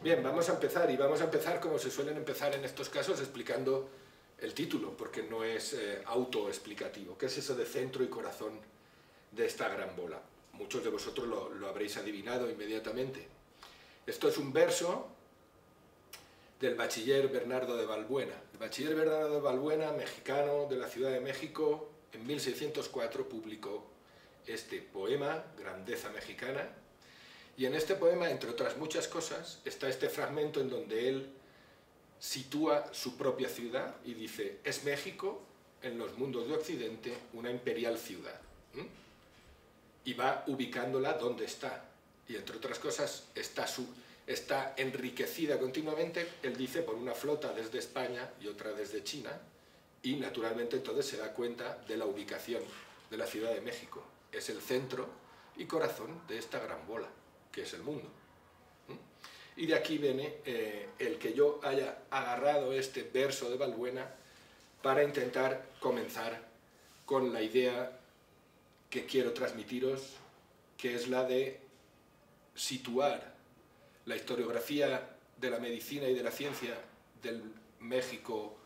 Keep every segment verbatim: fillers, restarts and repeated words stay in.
Bien, vamos a empezar, y vamos a empezar como se suelen empezar en estos casos, explicando el título, porque no es eh, autoexplicativo. ¿Qué es eso de centro y corazón de esta gran bola? Muchos de vosotros lo, lo habréis adivinado inmediatamente. Esto es un verso del bachiller Bernardo de Valbuena. El bachiller Bernardo de Valbuena, mexicano de la Ciudad de México, en mil seiscientos cuatro publicó este poema, Grandeza Mexicana, y en este poema, entre otras muchas cosas, está este fragmento en donde él sitúa su propia ciudad y dice: es México, en los mundos de Occidente, una imperial ciudad. ¿Mm? Y va ubicándola donde está, y entre otras cosas está su... está enriquecida continuamente, él dice, por una flota desde España y otra desde China, y naturalmente entonces se da cuenta de la ubicación de la Ciudad de México. Es el centro y corazón de esta gran bola, que es el mundo. ¿Mm? Y de aquí viene eh, el que yo haya agarrado este verso de Valbuena para intentar comenzar con la idea que quiero transmitiros, que es la de situar la historiografía de la medicina y de la ciencia del México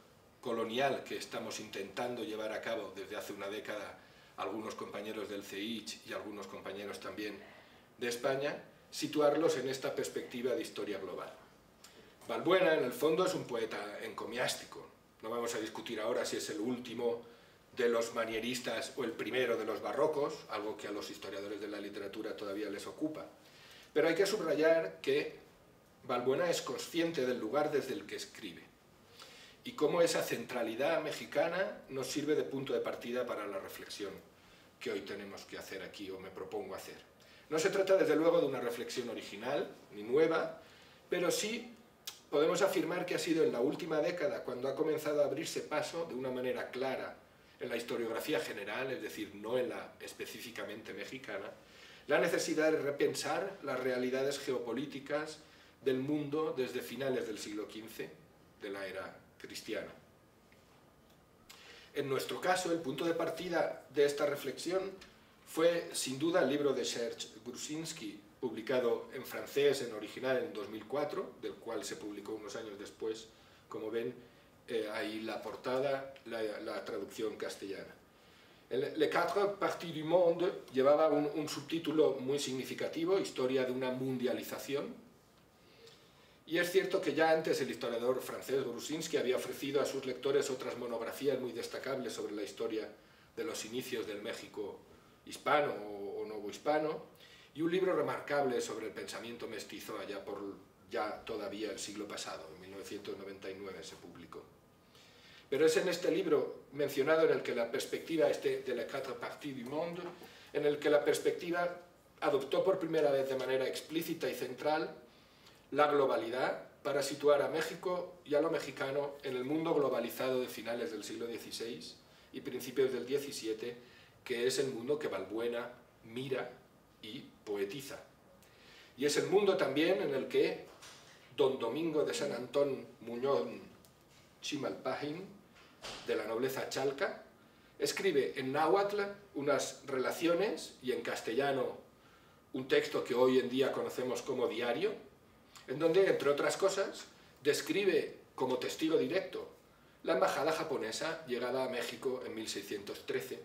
colonial que estamos intentando llevar a cabo desde hace una década algunos compañeros del CEIICH y algunos compañeros también de España, situarlos en esta perspectiva de historia global. Valbuena, en el fondo, es un poeta encomiástico. No vamos a discutir ahora si es el último de los manieristas o el primero de los barrocos, algo que a los historiadores de la literatura todavía les ocupa. Pero hay que subrayar que Valbuena es consciente del lugar desde el que escribe y cómo esa centralidad mexicana nos sirve de punto de partida para la reflexión que hoy tenemos que hacer aquí, o me propongo hacer. No se trata desde luego de una reflexión original ni nueva, pero sí podemos afirmar que ha sido en la última década cuando ha comenzado a abrirse paso de una manera clara en la historiografía general, es decir, no en la específicamente mexicana, la necesidad de repensar las realidades geopolíticas del mundo desde finales del siglo quince de la era cristiana. En nuestro caso, el punto de partida de esta reflexión fue sin duda el libro de Serge Gruzinski, publicado en francés en original en dos mil cuatro, del cual se publicó unos años después, como ven eh, ahí la portada, la, la traducción castellana. Les Quatre Parties du Monde llevaba un, un subtítulo muy significativo, Historia de una mundialización. Y es cierto que ya antes el historiador francés Gruzinski había ofrecido a sus lectores otras monografías muy destacables sobre la historia de los inicios del México hispano o, o novohispano, y un libro remarcable sobre el pensamiento mestizo allá por ya todavía el siglo pasado, en mil novecientos noventa y nueve se publicó. Pero es en este libro mencionado en el que la perspectiva, este de Les Quatre Parties du Monde, en el que la perspectiva adoptó por primera vez de manera explícita y central la globalidad para situar a México y a lo mexicano en el mundo globalizado de finales del siglo dieciséis y principios del diecisiete, que es el mundo que Valbuena mira y poetiza. Y es el mundo también en el que don Domingo de San Antón Muñón Chimalpahín, de la nobleza chalca, escribe en náhuatl unas relaciones y en castellano un texto que hoy en día conocemos como diario, en donde, entre otras cosas, describe como testigo directo la embajada japonesa llegada a México en mil seiscientos trece.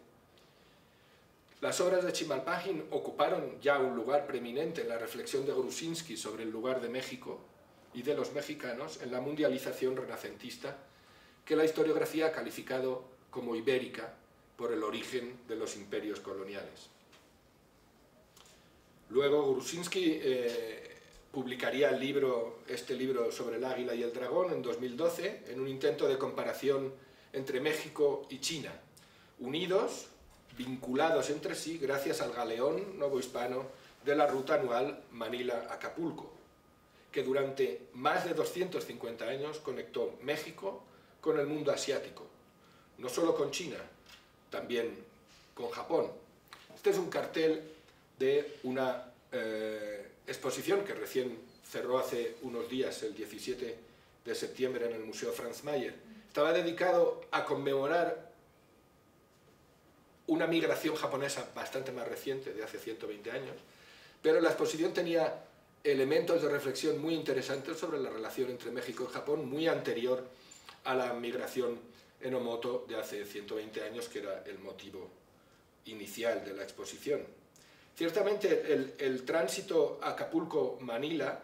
Las obras de Chimalpahín ocuparon ya un lugar preeminente en la reflexión de Gruzinski sobre el lugar de México y de los mexicanos en la mundialización renacentista, que la historiografía ha calificado como ibérica por el origen de los imperios coloniales. Luego Gruzinski eh, publicaría el libro, este libro sobre el águila y el dragón en dos mil doce, en un intento de comparación entre México y China, unidos, vinculados entre sí gracias al galeón novohispano de la ruta anual Manila-Acapulco, que durante más de doscientos cincuenta años conectó México con el mundo asiático, no solo con China, también con Japón. Este es un cartel de una eh, exposición que recién cerró hace unos días, el diecisiete de septiembre, en el Museo Franz Mayer. Estaba dedicado a conmemorar una migración japonesa bastante más reciente, de hace ciento veinte años, pero la exposición tenía elementos de reflexión muy interesantes sobre la relación entre México y Japón, muy anterior a la migración Enomoto de hace ciento veinte años, que era el motivo inicial de la exposición. Ciertamente el, el tránsito Acapulco-Manila,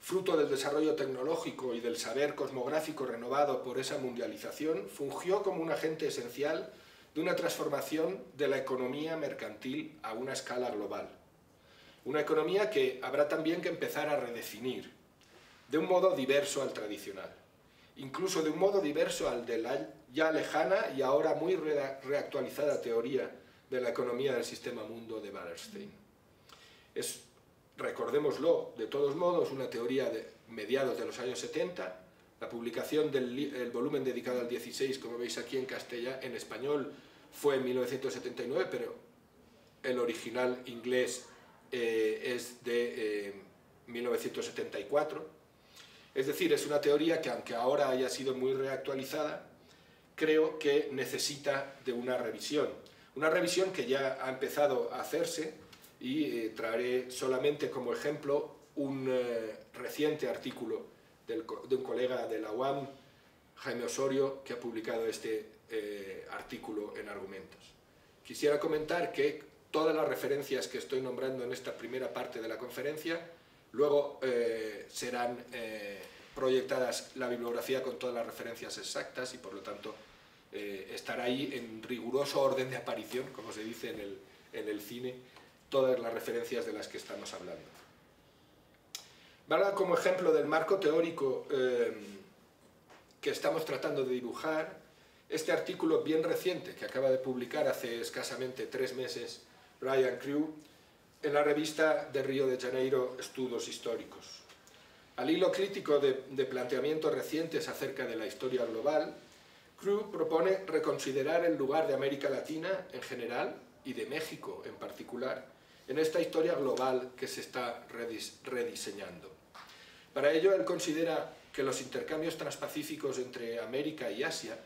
fruto del desarrollo tecnológico y del saber cosmográfico renovado por esa mundialización, fungió como un agente esencial de una transformación de la economía mercantil a una escala global. Una economía que habrá también que empezar a redefinir, de un modo diverso al tradicional, incluso de un modo diverso al de la ya lejana y ahora muy reactualizada teoría de la economía del sistema mundo de Wallerstein. Es, recordémoslo, de todos modos, una teoría de mediados de los años setenta, la publicación del el volumen dedicado al dieciséis, como veis aquí en castellano, en español, fue en mil novecientos setenta y nueve, pero el original inglés eh, es de eh, mil novecientos setenta y cuatro. Es decir, es una teoría que, aunque ahora haya sido muy reactualizada, creo que necesita de una revisión. Una revisión que ya ha empezado a hacerse, y eh, traeré solamente como ejemplo un eh, reciente artículo del, de un colega de la U A M, Jaime Osorio, que ha publicado este eh, artículo en Argumentos. Quisiera comentar que todas las referencias que estoy nombrando en esta primera parte de la conferencia luego eh, serán eh, proyectadas la bibliografía con todas las referencias exactas y por lo tanto eh, estará ahí en riguroso orden de aparición, como se dice en el, en el cine, todas las referencias de las que estamos hablando. Valga como ejemplo del marco teórico eh, que estamos tratando de dibujar este artículo bien reciente que acaba de publicar hace escasamente tres meses Ryan Crewe en la revista de Río de Janeiro Estudos Históricos. Al hilo crítico de, de planteamientos recientes acerca de la historia global, Crewe propone reconsiderar el lugar de América Latina en general y de México en particular en esta historia global que se está redis rediseñando. Para ello, él considera que los intercambios transpacíficos entre América y Asia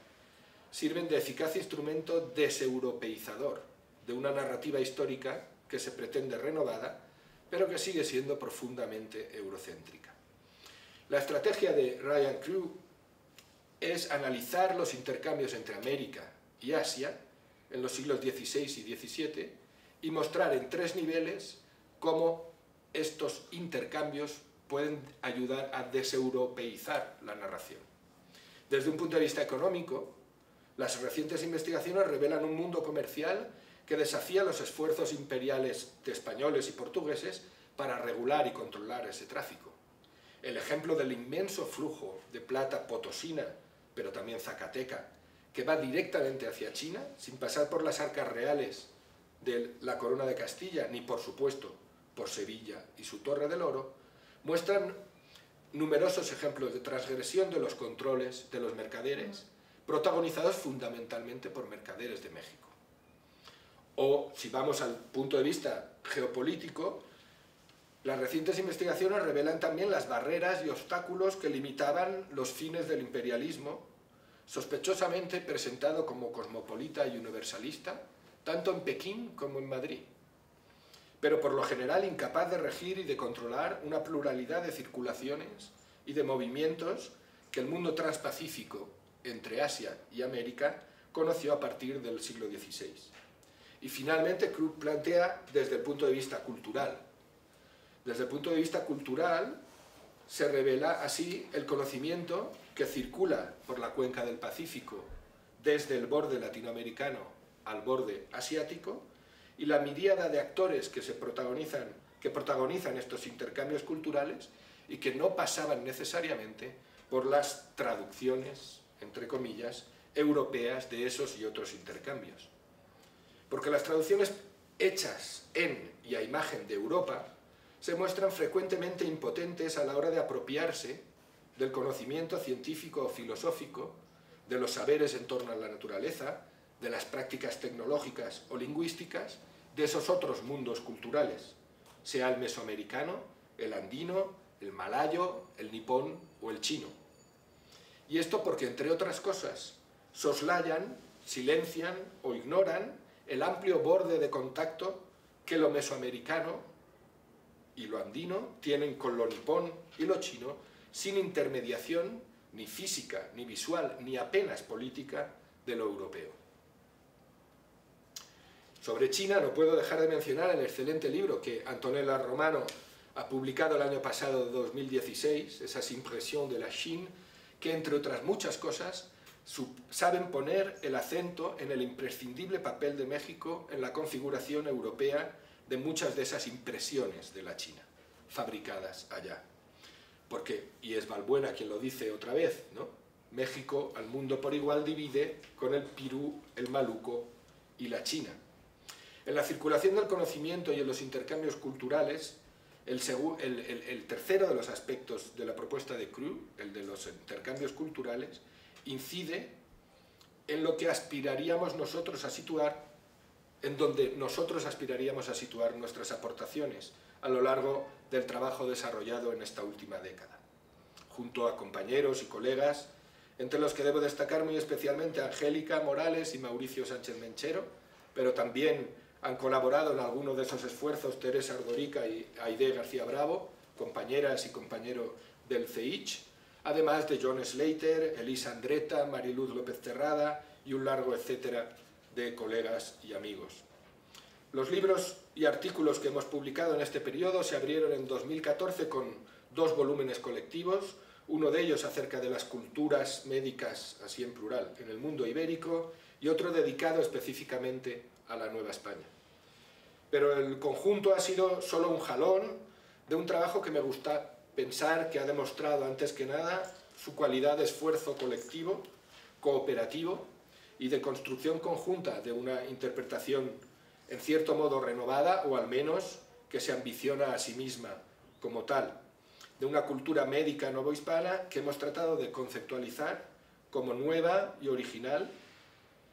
sirven de eficaz instrumento deseuropeizador de una narrativa histórica que se pretende renovada, pero que sigue siendo profundamente eurocéntrica. La estrategia de Ryan Crewe es analizar los intercambios entre América y Asia en los siglos dieciséis y diecisiete, y mostrar en tres niveles cómo estos intercambios pueden ayudar a deseuropeizar la narración. Desde un punto de vista económico, las recientes investigaciones revelan un mundo comercial que desafía los esfuerzos imperiales de españoles y portugueses para regular y controlar ese tráfico. El ejemplo del inmenso flujo de plata potosina, pero también zacateca, que va directamente hacia China, sin pasar por las arcas reales de la Corona de Castilla, ni por supuesto por Sevilla y su Torre del Oro, muestran numerosos ejemplos de transgresión de los controles de los mercaderes, protagonizados fundamentalmente por mercaderes de México. O, si vamos al punto de vista geopolítico, las recientes investigaciones revelan también las barreras y obstáculos que limitaban los fines del imperialismo, sospechosamente presentado como cosmopolita y universalista, tanto en Pekín como en Madrid, pero por lo general incapaz de regir y de controlar una pluralidad de circulaciones y de movimientos que el mundo transpacífico entre Asia y América conoció a partir del siglo dieciséis. Y finalmente Crewe plantea desde el punto de vista cultural. Desde el punto de vista cultural se revela así el conocimiento que circula por la cuenca del Pacífico desde el borde latinoamericano al borde asiático y la miríada de actores que se protagonizan, que protagonizan estos intercambios culturales y que no pasaban necesariamente por las traducciones, entre comillas, europeas de esos y otros intercambios. Porque las traducciones hechas en y a imagen de Europa se muestran frecuentemente impotentes a la hora de apropiarse del conocimiento científico o filosófico, de los saberes en torno a la naturaleza, de las prácticas tecnológicas o lingüísticas, de esos otros mundos culturales, sea el mesoamericano, el andino, el malayo, el nipón o el chino. Y esto porque, entre otras cosas, soslayan, silencian o ignoran el amplio borde de contacto que lo mesoamericano y lo andino tienen con lo nipón y lo chino, sin intermediación ni física, ni visual, ni apenas política de lo europeo. Sobre China no puedo dejar de mencionar el excelente libro que Antonella Romano ha publicado el año pasado, dos mil dieciséis, esas impresiones de la China, que entre otras muchas cosas saben poner el acento en el imprescindible papel de México en la configuración europea de muchas de esas impresiones de la China, fabricadas allá. Porque, y es Valbuena quien lo dice otra vez, ¿no? México al mundo por igual divide con el Pirú, el Maluco y la China. En la circulación del conocimiento y en los intercambios culturales, el, el, el, el tercero de los aspectos de la propuesta de Crewe, el de los intercambios culturales, incide en lo que aspiraríamos nosotros a situar, en donde nosotros aspiraríamos a situar nuestras aportaciones a lo largo del trabajo desarrollado en esta última década, junto a compañeros y colegas, entre los que debo destacar muy especialmente a Angélica Morales y Mauricio Sánchez Menchero, pero también han colaborado en alguno de esos esfuerzos Teresa Ordorica y Aide García Bravo, compañeras y compañero del CEIICH, además de John Slater, Elisa Andretta, Mariluz López Terrada y un largo etcétera de colegas y amigos. Los libros y artículos que hemos publicado en este periodo se abrieron en dos mil catorce con dos volúmenes colectivos, uno de ellos acerca de las culturas médicas, así en plural, en el mundo ibérico, y otro dedicado específicamente a la Nueva España. Pero el conjunto ha sido solo un jalón de un trabajo que me gusta pensar que ha demostrado antes que nada su cualidad de esfuerzo colectivo, cooperativo y de construcción conjunta de una interpretación en cierto modo renovada, o al menos que se ambiciona a sí misma como tal, de una cultura médica novohispana que hemos tratado de conceptualizar como nueva y original,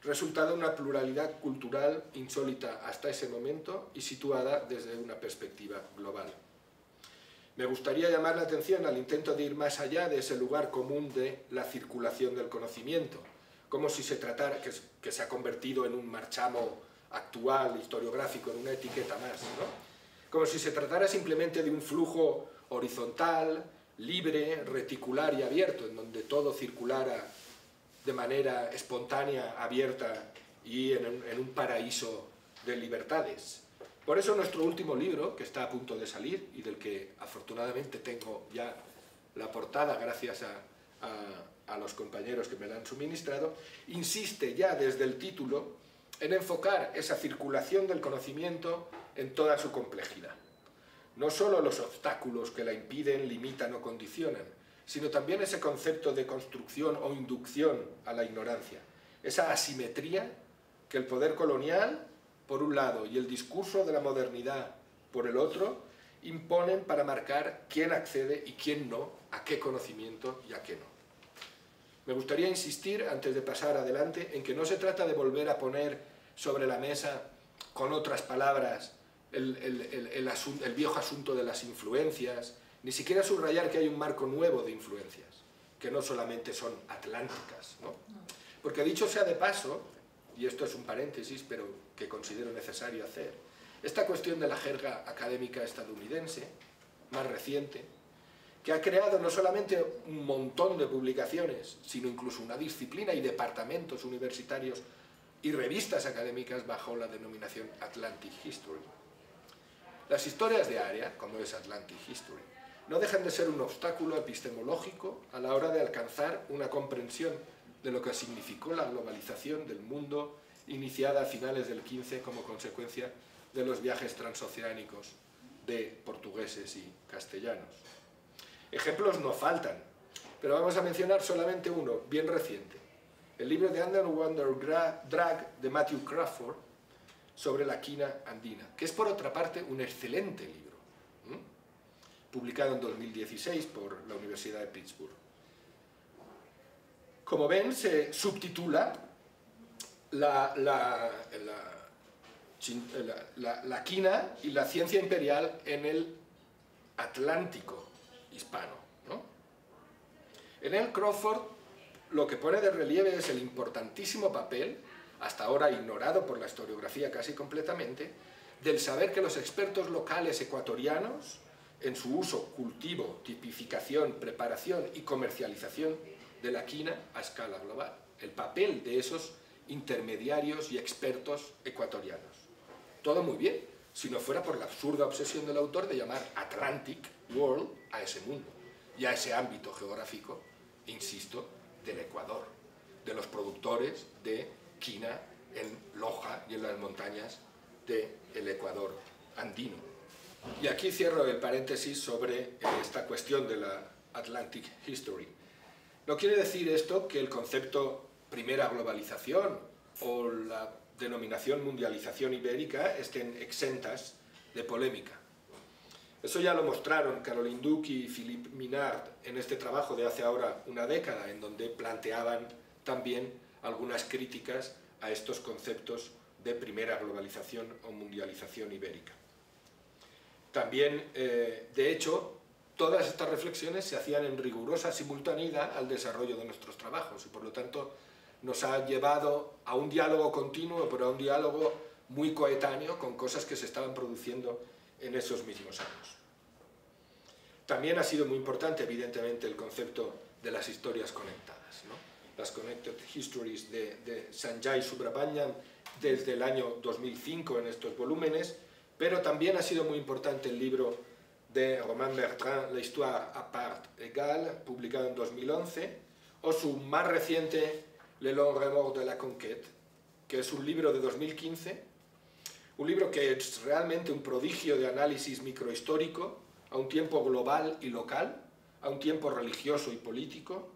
resultado de una pluralidad cultural insólita hasta ese momento y situada desde una perspectiva global. Me gustaría llamar la atención al intento de ir más allá de ese lugar común de la circulación del conocimiento, como si se tratara, que, que se ha convertido en un marchamo actual, historiográfico, en una etiqueta más, ¿no? Como si se tratara simplemente de un flujo horizontal, libre, reticular y abierto, en donde todo circulara de manera espontánea, abierta y en un, en un paraíso de libertades. Por eso nuestro último libro, que está a punto de salir y del que afortunadamente tengo ya la portada gracias a, a, a los compañeros que me la han suministrado, insiste ya desde el título en enfocar esa circulación del conocimiento en toda su complejidad. No solo los obstáculos que la impiden, limitan o condicionan, sino también ese concepto de construcción o inducción a la ignorancia, esa asimetría que el poder colonial, por un lado, y el discurso de la modernidad, por el otro, imponen para marcar quién accede y quién no, a qué conocimiento y a qué no. Me gustaría insistir, antes de pasar adelante, en que no se trata de volver a poner sobre la mesa, con otras palabras, el, el, el, el, asunto, el viejo asunto de las influencias, ni siquiera subrayar que hay un marco nuevo de influencias, que no solamente son atlánticas, ¿no? Porque dicho sea de paso, y esto es un paréntesis, pero que considero necesario hacer, esta cuestión de la jerga académica estadounidense, más reciente, que ha creado no solamente un montón de publicaciones, sino incluso una disciplina y departamentos universitarios y revistas académicas bajo la denominación Atlantic History. Las historias de área, como es Atlantic History, no dejan de ser un obstáculo epistemológico a la hora de alcanzar una comprensión de lo que significó la globalización del mundo iniciada a finales del quince como consecuencia de los viajes transoceánicos de portugueses y castellanos. Ejemplos no faltan, pero vamos a mencionar solamente uno, bien reciente. El libro de Underwater Drag de Matthew Crawford sobre la quina andina, que es por otra parte un excelente libro, ¿eh? publicado en dos mil dieciséis por la Universidad de Pittsburgh. Como ven, se subtitula la, la, la, la, la, la quina y la ciencia imperial en el Atlántico hispano, ¿no? En el Crawford lo que pone de relieve es el importantísimo papel, hasta ahora ignorado por la historiografía casi completamente, del saber que los expertos locales ecuatorianos en su uso, cultivo, tipificación, preparación y comercialización de la quina a escala global, el papel de esos intermediarios y expertos ecuatorianos. Todo muy bien, si no fuera por la absurda obsesión del autor de llamar Atlantic World a ese mundo y a ese ámbito geográfico, insisto, del Ecuador, de los productores de quina en Loja y en las montañas del Ecuador andino. Y aquí cierro el paréntesis sobre esta cuestión de la Atlantic History. No quiere decir esto que el concepto primera globalización o la denominación mundialización ibérica estén exentas de polémica. Eso ya lo mostraron Caroline Duque y Philippe Minard en este trabajo de hace ahora una década, en donde planteaban también algunas críticas a estos conceptos de primera globalización o mundialización ibérica. También, eh, de hecho, todas estas reflexiones se hacían en rigurosa simultaneidad al desarrollo de nuestros trabajos y por lo tanto nos ha llevado a un diálogo continuo, pero a un diálogo muy coetáneo con cosas que se estaban produciendo en esos mismos años. También ha sido muy importante, evidentemente, el concepto de las historias conectadas, ¿no? Las Connected Histories de, de Sanjay Subrahmanyan desde el año dos mil cinco en estos volúmenes, pero también ha sido muy importante el libro de Romain Bertrand, La Histoire à part égale, publicado en dos mil once, o su más reciente Le long remords de la conquête, que es un libro de dos mil quince, un libro que es realmente un prodigio de análisis microhistórico, a un tiempo global y local, a un tiempo religioso y político,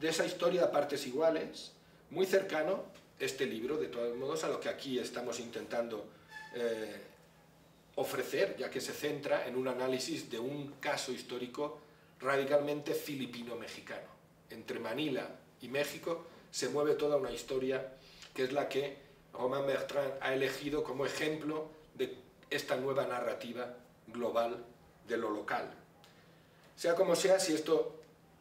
de esa historia a partes iguales, muy cercano, este libro, de todos modos, a lo que aquí estamos intentando eh, ofrecer, ya que se centra en un análisis de un caso histórico radicalmente filipino-mexicano. Entre Manila y México se mueve toda una historia que es la que Romain Bertrand ha elegido como ejemplo de esta nueva narrativa global de lo local. Sea como sea, si esto,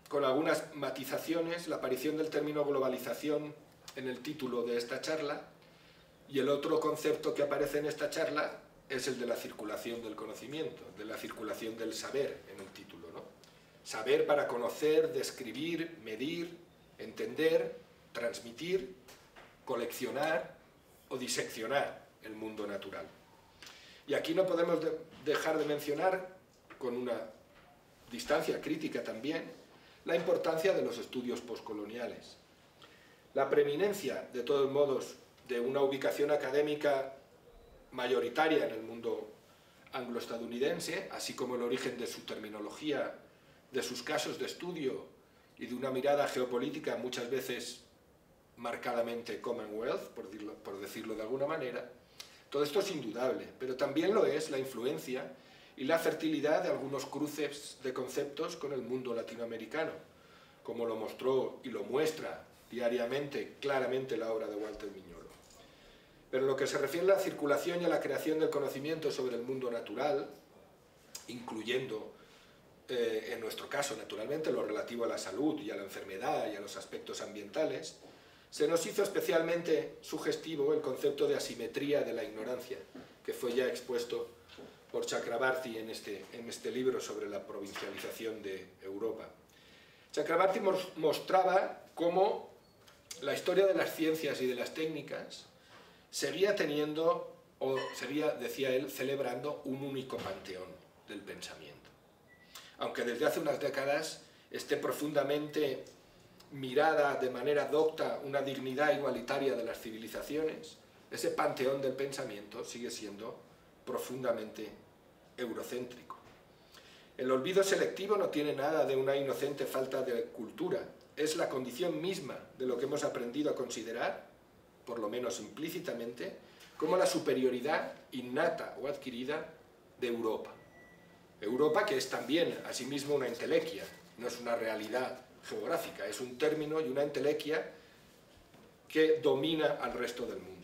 con algunas matizaciones, la aparición del término globalización en el título de esta charla y el otro concepto que aparece en esta charla es el de la circulación del conocimiento, de la circulación del saber en el título, ¿no? Saber para conocer, describir, medir, entender, transmitir, coleccionar o diseccionar el mundo natural. Y aquí no podemos de dejar de mencionar, con una distancia crítica también, la importancia de los estudios poscoloniales. La preeminencia, de todos modos, de una ubicación académica mayoritaria en el mundo angloestadounidense, así como el origen de su terminología, de sus casos de estudio y de una mirada geopolítica muchas veces marcadamente Commonwealth, por decirlo, por decirlo de alguna manera. Todo esto es indudable, pero también lo es la influencia y la fertilidad de algunos cruces de conceptos con el mundo latinoamericano, como lo mostró y lo muestra diariamente, claramente, la obra de Walter Miñolo. Pero en lo que se refiere a la circulación y a la creación del conocimiento sobre el mundo natural, incluyendo, eh, en nuestro caso, naturalmente, lo relativo a la salud y a la enfermedad y a los aspectos ambientales, se nos hizo especialmente sugestivo el concepto de asimetría de la ignorancia, que fue ya expuesto por Chakrabarty en este, en este libro sobre la provincialización de Europa. Chakrabarty mostraba cómo la historia de las ciencias y de las técnicas seguía teniendo, o seguía, decía él, celebrando un único panteón del pensamiento. Aunque desde hace unas décadas esté profundamente mirada de manera docta una dignidad igualitaria de las civilizaciones, ese panteón del pensamiento sigue siendo profundamente eurocéntrico. El olvido selectivo no tiene nada de una inocente falta de cultura, es la condición misma de lo que hemos aprendido a considerar, por lo menos implícitamente, como la superioridad innata o adquirida de Europa. Europa que es también, asimismo, una entelequia, no es una realidad geográfica, es un término y una entelequia que domina al resto del mundo.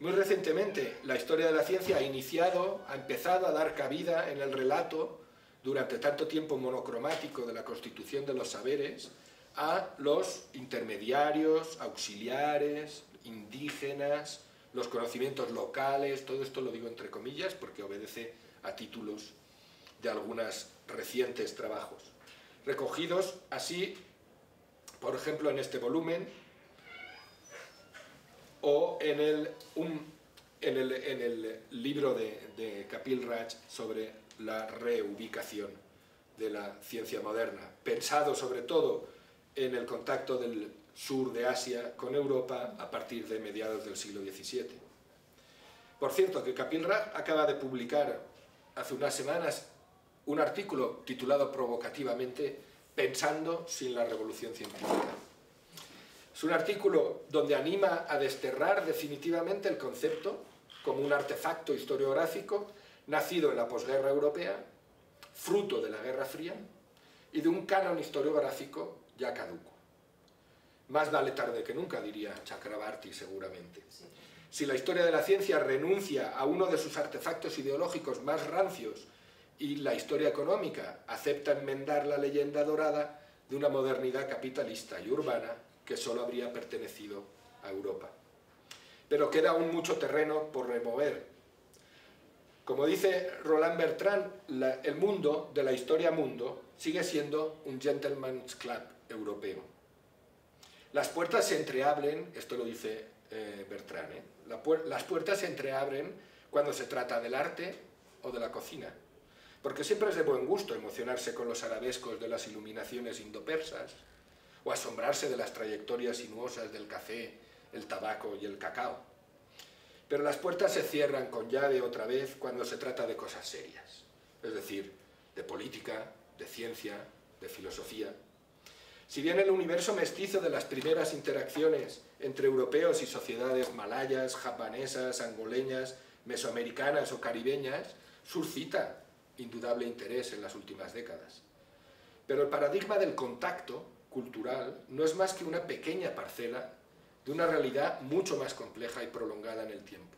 Muy recientemente, la historia de la ciencia ha iniciado, ha empezado a dar cabida en el relato, durante tanto tiempo monocromático, de la constitución de los saberes, a los intermediarios, auxiliares, indígenas, los conocimientos locales, todo esto lo digo entre comillas porque obedece a títulos de algunos recientes trabajos, recogidos así, por ejemplo, en este volumen o en el, un, en el, en el libro de, de Kapil Raj sobre la reubicación de la ciencia moderna, pensado sobre todo en el contacto del sur de Asia con Europa a partir de mediados del siglo diecisiete. Por cierto, que Kapil Raj acaba de publicar hace unas semanas un artículo titulado provocativamente Pensando sin la revolución científica. Es un artículo donde anima a desterrar definitivamente el concepto como un artefacto historiográfico nacido en la posguerra europea, fruto de la Guerra Fría y de un canon historiográfico ya caduco. Más vale tarde que nunca, diría Chakrabarty seguramente. Si la historia de la ciencia renuncia a uno de sus artefactos ideológicos más rancios y la historia económica acepta enmendar la leyenda dorada de una modernidad capitalista y urbana que solo habría pertenecido a Europa. Pero queda aún mucho terreno por remover. Como dice Romain Bertrand, la, el mundo de la historia mundo sigue siendo un gentleman's club europeo. Las puertas se entreabren, esto lo dice eh, Bertrand, ¿eh? La puer las puertas se entreabren cuando se trata del arte o de la cocina. Porque siempre es de buen gusto emocionarse con los arabescos de las iluminaciones indopersas o asombrarse de las trayectorias sinuosas del café, el tabaco y el cacao. Pero las puertas se cierran con llave otra vez cuando se trata de cosas serias, es decir, de política, de ciencia, de filosofía. Si bien el universo mestizo de las primeras interacciones entre europeos y sociedades malayas, japonesas, angoleñas, mesoamericanas o caribeñas suscita indudable interés en las últimas décadas. Pero el paradigma del contacto cultural no es más que una pequeña parcela de una realidad mucho más compleja y prolongada en el tiempo.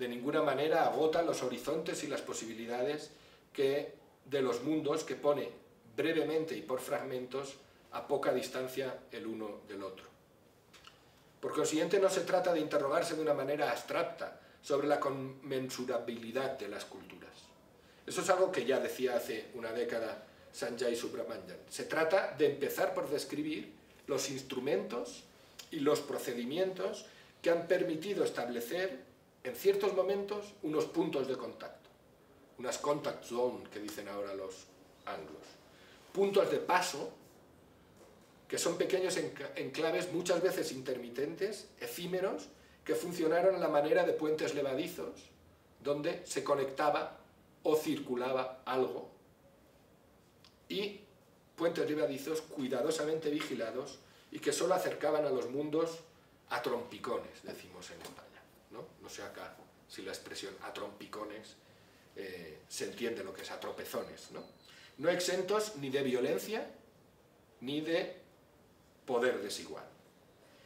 De ninguna manera agota los horizontes y las posibilidades que, de los mundos que pone brevemente y por fragmentos a poca distancia el uno del otro. Por consiguiente, no se trata de interrogarse de una manera abstracta sobre la conmensurabilidad de las culturas. Eso es algo que ya decía hace una década Sanjay Subramanian. Se trata de empezar por describir los instrumentos y los procedimientos que han permitido establecer, en ciertos momentos, unos puntos de contacto, unas contact zones, que dicen ahora los anglos, puntos de paso, que son pequeños enclaves muchas veces intermitentes, efímeros, que funcionaron a la manera de puentes levadizos, donde se conectaba o circulaba algo, y puentes levadizos cuidadosamente vigilados y que solo acercaban a los mundos a trompicones, decimos en España, ¿no? No sé acá si la expresión a trompicones eh, se entiende lo que es a tropezones, ¿no? No exentos ni de violencia ni de poder desigual.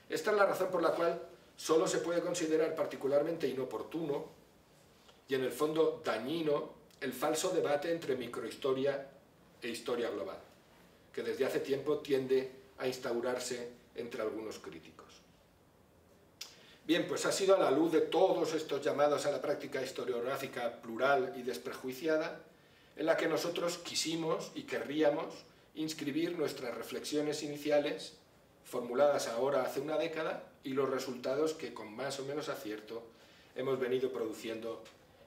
Esta es la razón por la cual solo se puede considerar particularmente inoportuno y en el fondo dañino el falso debate entre microhistoria e historia global, que desde hace tiempo tiende a instaurarse entre algunos críticos. Bien, pues ha sido a la luz de todos estos llamados a la práctica historiográfica plural y desprejuiciada, en la que nosotros quisimos y querríamos inscribir nuestras reflexiones iniciales, formuladas ahora hace una década, y los resultados que con más o menos acierto hemos venido produciendo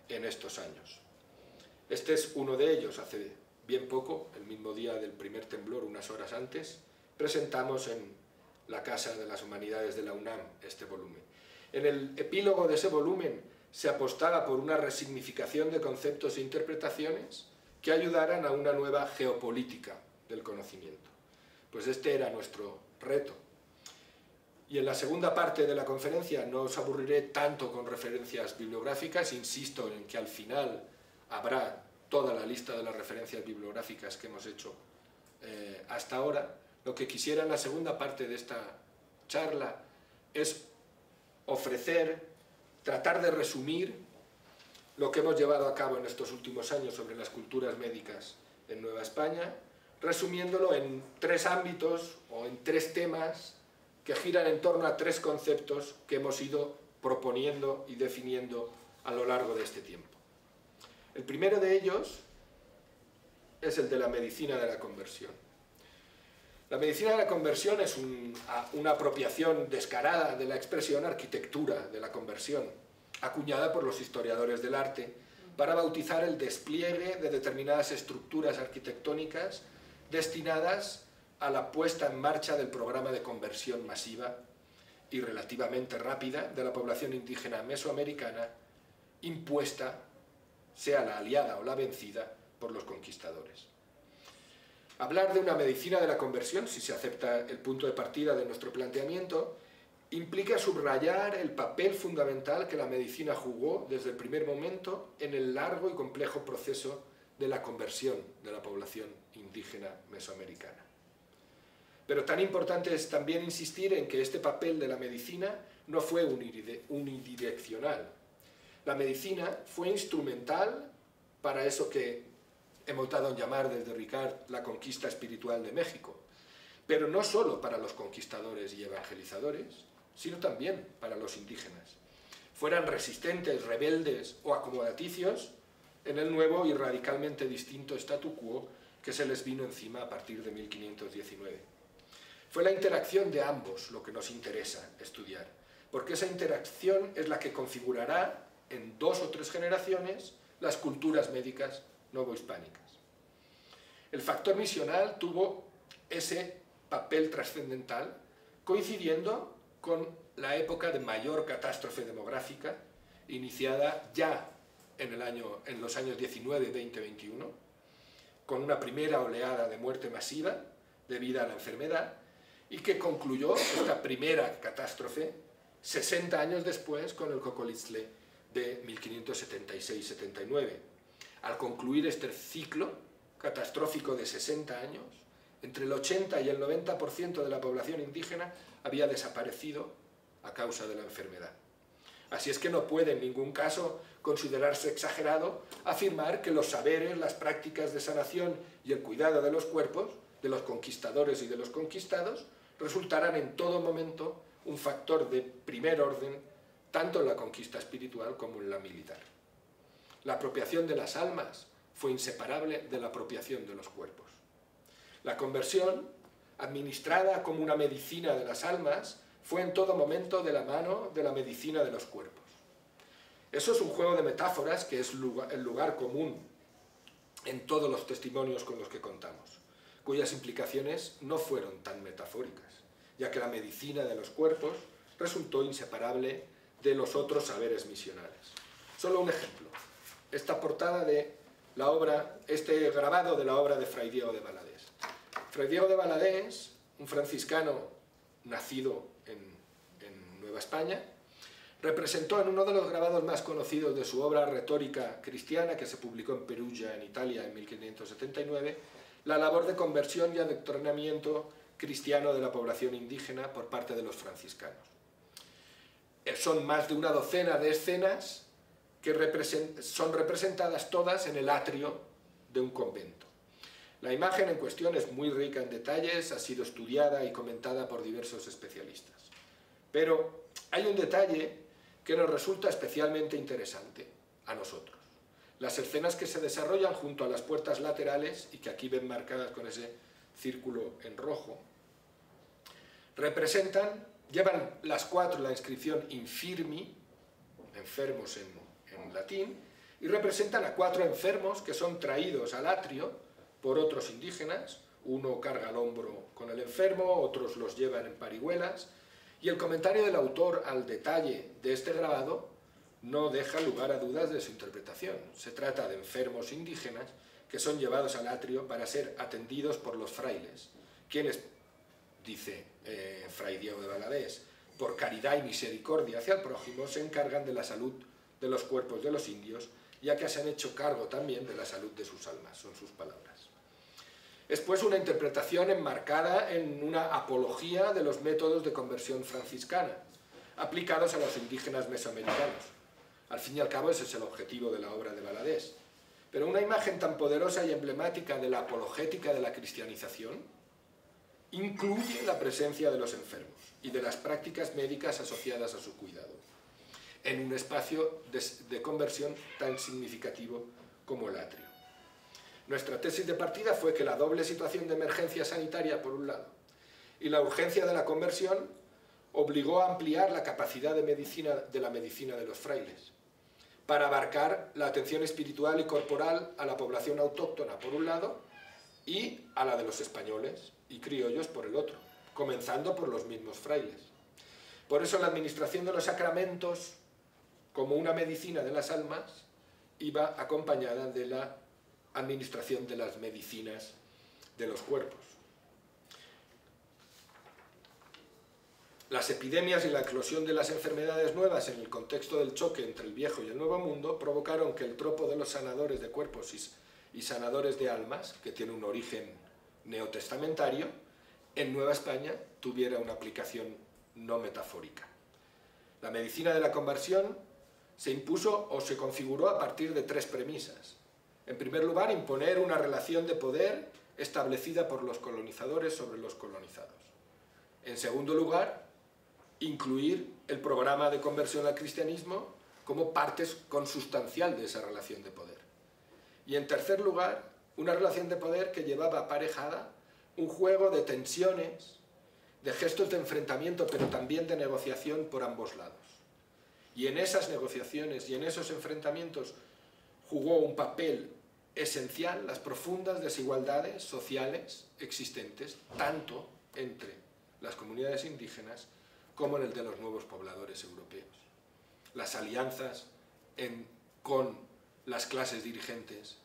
en estos años. Este es uno de ellos. Hace bien poco, el mismo día del primer temblor, unas horas antes, presentamos en la Casa de las Humanidades de la UNAM este volumen. En el epílogo de ese volumen se apostaba por una resignificación de conceptos e interpretaciones que ayudaran a una nueva geopolítica del conocimiento. Pues este era nuestro reto. Y en la segunda parte de la conferencia no os aburriré tanto con referencias bibliográficas, insisto en que al final habrá toda la lista de las referencias bibliográficas que hemos hecho eh, hasta ahora. Lo que quisiera en la segunda parte de esta charla es ofrecer, tratar de resumir lo que hemos llevado a cabo en estos últimos años sobre las culturas médicas en Nueva España, resumiéndolo en tres ámbitos o en tres temas que giran en torno a tres conceptos que hemos ido proponiendo y definiendo a lo largo de este tiempo. El primero de ellos es el de la medicina de la conversión. La medicina de la conversión es un, una apropiación descarada de la expresión arquitectura de la conversión, acuñada por los historiadores del arte, para bautizar el despliegue de determinadas estructuras arquitectónicas destinadas a la puesta en marcha del programa de conversión masiva y relativamente rápida de la población indígena mesoamericana, impuesta, sea la aliada o la vencida, por los conquistadores. Hablar de una medicina de la conversión, si se acepta el punto de partida de nuestro planteamiento, implica subrayar el papel fundamental que la medicina jugó desde el primer momento en el largo y complejo proceso de la conversión de la población indígena mesoamericana. Pero tan importante es también insistir en que este papel de la medicina no fue unidireccional. La medicina fue instrumental para eso que hemos dado en llamar desde Ricard la conquista espiritual de México, pero no solo para los conquistadores y evangelizadores, sino también para los indígenas, fueran resistentes, rebeldes o acomodaticios en el nuevo y radicalmente distinto statu quo que se les vino encima a partir de mil quinientos diecinueve. Fue la interacción de ambos lo que nos interesa estudiar, porque esa interacción es la que configurará en dos o tres generaciones las culturas médicas novohispánicas. El factor misional tuvo ese papel trascendental, coincidiendo con la época de mayor catástrofe demográfica, iniciada ya en, el año, en los años diecinueve, veinte, veintiuno, con una primera oleada de muerte masiva debido a la enfermedad, y que concluyó esta primera catástrofe sesenta años después con el Cocolitzlé de mil quinientos setenta y seis setenta y nueve. Al concluir este ciclo catastrófico de sesenta años, entre el ochenta y el noventa por ciento de la población indígena había desaparecido a causa de la enfermedad. Así es que no puede en ningún caso considerarse exagerado afirmar que los saberes, las prácticas de sanación y el cuidado de los cuerpos de los conquistadores y de los conquistados resultarán en todo momento un factor de primer orden tanto en la conquista espiritual como en la militar. La apropiación de las almas fue inseparable de la apropiación de los cuerpos. La conversión, administrada como una medicina de las almas, fue en todo momento de la mano de la medicina de los cuerpos. Eso es un juego de metáforas que es lugar, el lugar común en todos los testimonios con los que contamos, cuyas implicaciones no fueron tan metafóricas, ya que la medicina de los cuerpos resultó inseparable de los otros saberes misionales. Solo un ejemplo, esta portada de la obra, este grabado de la obra de Fray Diego de Valadés. Fray Diego de Valadés, un franciscano nacido en, en Nueva España, representó en uno de los grabados más conocidos de su obra Retórica Cristiana, que se publicó en Perugia, en Italia, en mil quinientos setenta y nueve, la labor de conversión y adoctrinamiento cristiano de la población indígena por parte de los franciscanos. Son más de una docena de escenas que represent- son representadas todas en el atrio de un convento. La imagen en cuestión es muy rica en detalles, ha sido estudiada y comentada por diversos especialistas. Pero hay un detalle que nos resulta especialmente interesante a nosotros. Las escenas que se desarrollan junto a las puertas laterales, y que aquí ven marcadas con ese círculo en rojo, representan, llevan las cuatro la inscripción infirmi, enfermos en, en latín, y representan a cuatro enfermos que son traídos al atrio por otros indígenas. Uno carga el hombro con el enfermo, otros los llevan en parihuelas, y el comentario del autor al detalle de este grabado no deja lugar a dudas de su interpretación. Se trata de enfermos indígenas que son llevados al atrio para ser atendidos por los frailes, quienes, dice eh, Fray Diego de Valadés, por caridad y misericordia hacia el prójimo, se encargan de la salud de los cuerpos de los indios, ya que se han hecho cargo también de la salud de sus almas, son sus palabras. Es pues una interpretación enmarcada en una apología de los métodos de conversión franciscana, aplicados a los indígenas mesoamericanos. Al fin y al cabo ese es el objetivo de la obra de Valadés. Pero una imagen tan poderosa y emblemática de la apologética de la cristianización incluye la presencia de los enfermos y de las prácticas médicas asociadas a su cuidado, en un espacio de, de conversión tan significativo como el atrio. Nuestra tesis de partida fue que la doble situación de emergencia sanitaria, por un lado, y la urgencia de la conversión obligó a ampliar la capacidad de, medicina, de la medicina de los frailes, para abarcar la atención espiritual y corporal a la población autóctona, por un lado, y a la de los españoles y criollos, por el otro, comenzando por los mismos frailes. Por eso la administración de los sacramentos, como una medicina de las almas, iba acompañada de la administración de las medicinas de los cuerpos. Las epidemias y la eclosión de las enfermedades nuevas en el contexto del choque entre el viejo y el nuevo mundo provocaron que el tropo de los sanadores de cuerpos y sanadores de almas, que tiene un origen neotestamentario, en Nueva España tuviera una aplicación no metafórica. La medicina de la conversión se impuso o se configuró a partir de tres premisas. En primer lugar, imponer una relación de poder establecida por los colonizadores sobre los colonizados. En segundo lugar, incluir el programa de conversión al cristianismo como parte consustancial de esa relación de poder. Y en tercer lugar, una relación de poder que llevaba aparejada un juego de tensiones, de gestos de enfrentamiento, pero también de negociación por ambos lados. Y en esas negociaciones y en esos enfrentamientos jugó un papel esencial las profundas desigualdades sociales existentes, tanto entre las comunidades indígenas como en el de los nuevos pobladores europeos. Las alianzas en, con las clases dirigentes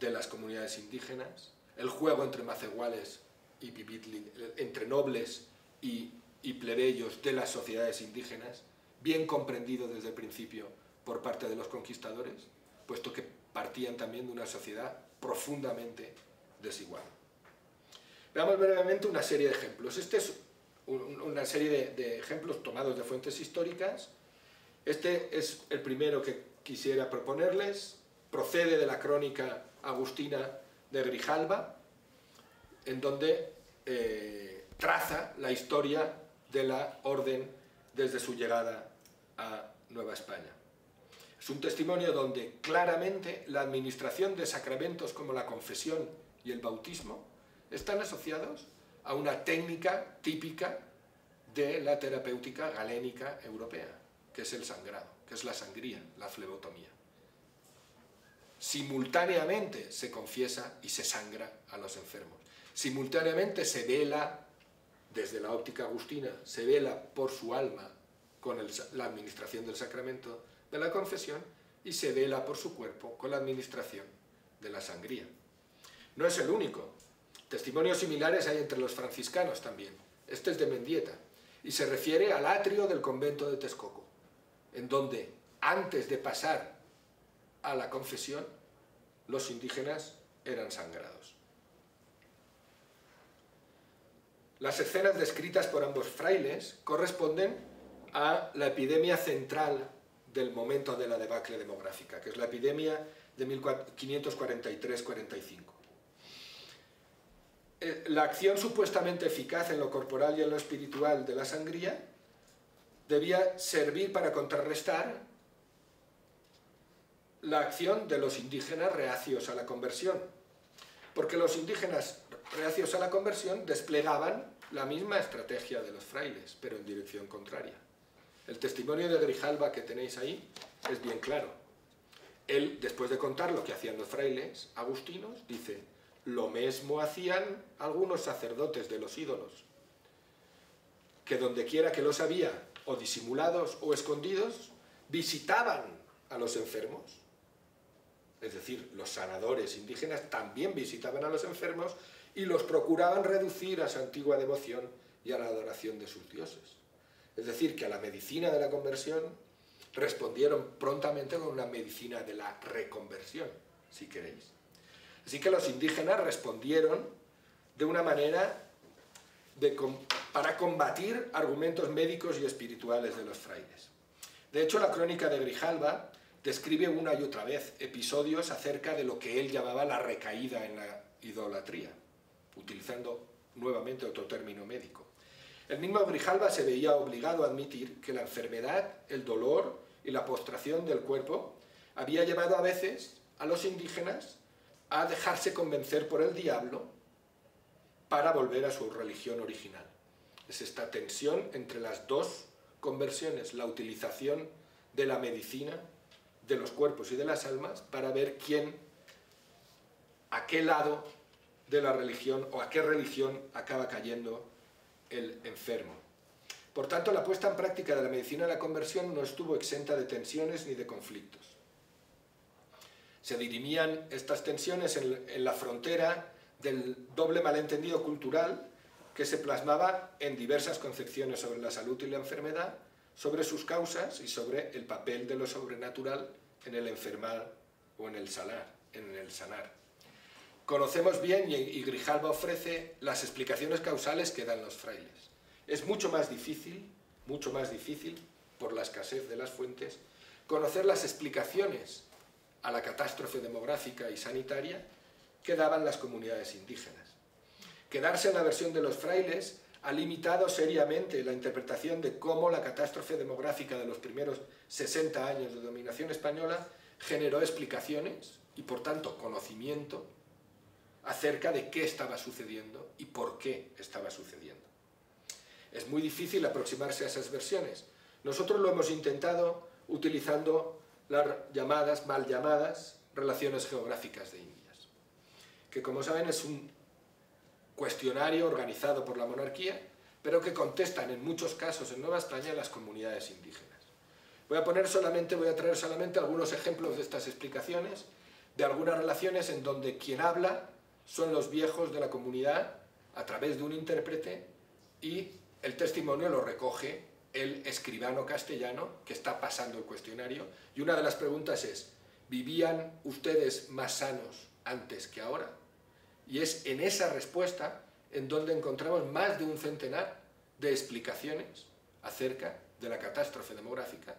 de las comunidades indígenas, el juego entre macehuales y pipitli, entre nobles y, y plebeyos de las sociedades indígenas, bien comprendido desde el principio por parte de los conquistadores, puesto que partían también de una sociedad profundamente desigual. Veamos brevemente una serie de ejemplos. Este es una serie de, de ejemplos tomados de fuentes históricas. Este es el primero que quisiera proponerles, procede de la crónica agustina de Grijalva, en donde eh, traza la historia de la orden desde su llegada a Nueva España. Es un testimonio donde claramente la administración de sacramentos como la confesión y el bautismo están asociados a una técnica típica de la terapéutica galénica europea, que es el sangrado, que es la sangría, la flebotomía. Simultáneamente se confiesa y se sangra a los enfermos. Simultáneamente se vela, desde la óptica agustina, se vela por su alma con el, la administración del sacramento de la confesión y se vela por su cuerpo con la administración de la sangría. No es el único. Testimonios similares hay entre los franciscanos también. Este es de Mendieta y se refiere al atrio del convento de Texcoco, en donde antes de pasar a la confesión los indígenas eran sangrados. Las escenas descritas por ambos frailes corresponden a la epidemia central del momento de la debacle demográfica, que es la epidemia de mil quinientos cuarenta y tres a cuarenta y cinco. La acción supuestamente eficaz en lo corporal y en lo espiritual de la sangría debía servir para contrarrestar la acción de los indígenas reacios a la conversión, porque los indígenas reacios a la conversión desplegaban la misma estrategia de los frailes, pero en dirección contraria. El testimonio de Grijalva que tenéis ahí es bien claro. Él, después de contar lo que hacían los frailes agustinos, dice: lo mismo hacían algunos sacerdotes de los ídolos, que dondequiera que los había, o disimulados o escondidos, visitaban a los enfermos. Es decir, los sanadores indígenas también visitaban a los enfermos y los procuraban reducir a su antigua devoción y a la adoración de sus dioses. Es decir, que a la medicina de la conversión respondieron prontamente con una medicina de la reconversión, si queréis. Así que los indígenas respondieron de una manera de, para combatir argumentos médicos y espirituales de los frailes. De hecho, la crónica de Grijalva describe una y otra vez episodios acerca de lo que él llamaba la recaída en la idolatría, utilizando nuevamente otro término médico. El mismo Grijalva se veía obligado a admitir que la enfermedad, el dolor y la postración del cuerpo había llevado a veces a los indígenas a dejarse convencer por el diablo para volver a su religión original. Es esta tensión entre las dos conversiones, la utilización de la medicina, de los cuerpos y de las almas, para ver quién, a qué lado de la religión o a qué religión acaba cayendo el enfermo. Por tanto, la puesta en práctica de la medicina de la conversión no estuvo exenta de tensiones ni de conflictos. Se dirimían estas tensiones en la frontera del doble malentendido cultural que se plasmaba en diversas concepciones sobre la salud y la enfermedad, sobre sus causas y sobre el papel de lo sobrenatural en el enfermar o en el sanar. En el sanar. Conocemos bien, y Grijalva ofrece, las explicaciones causales que dan los frailes. Es mucho más difícil, mucho más difícil, por la escasez de las fuentes, conocer las explicaciones a la catástrofe demográfica y sanitaria que daban las comunidades indígenas. Quedarse en la versión de los frailes ha limitado seriamente la interpretación de cómo la catástrofe demográfica de los primeros sesenta años de dominación española generó explicaciones y, por tanto, conocimiento acerca de qué estaba sucediendo y por qué estaba sucediendo. Es muy difícil aproximarse a esas versiones. Nosotros lo hemos intentado utilizando las llamadas, mal llamadas, relaciones geográficas de Indias, que, como saben, es un cuestionario organizado por la monarquía, pero que contestan en muchos casos en Nueva España las comunidades indígenas. Voy a poner solamente, voy a traer solamente algunos ejemplos de estas explicaciones, de algunas relaciones en donde quien habla son los viejos de la comunidad a través de un intérprete, y el testimonio lo recoge el escribano castellano que está pasando el cuestionario, y una de las preguntas es: ¿vivían ustedes más sanos antes que ahora? Y es en esa respuesta en donde encontramos más de un centenar de explicaciones acerca de la catástrofe demográfica,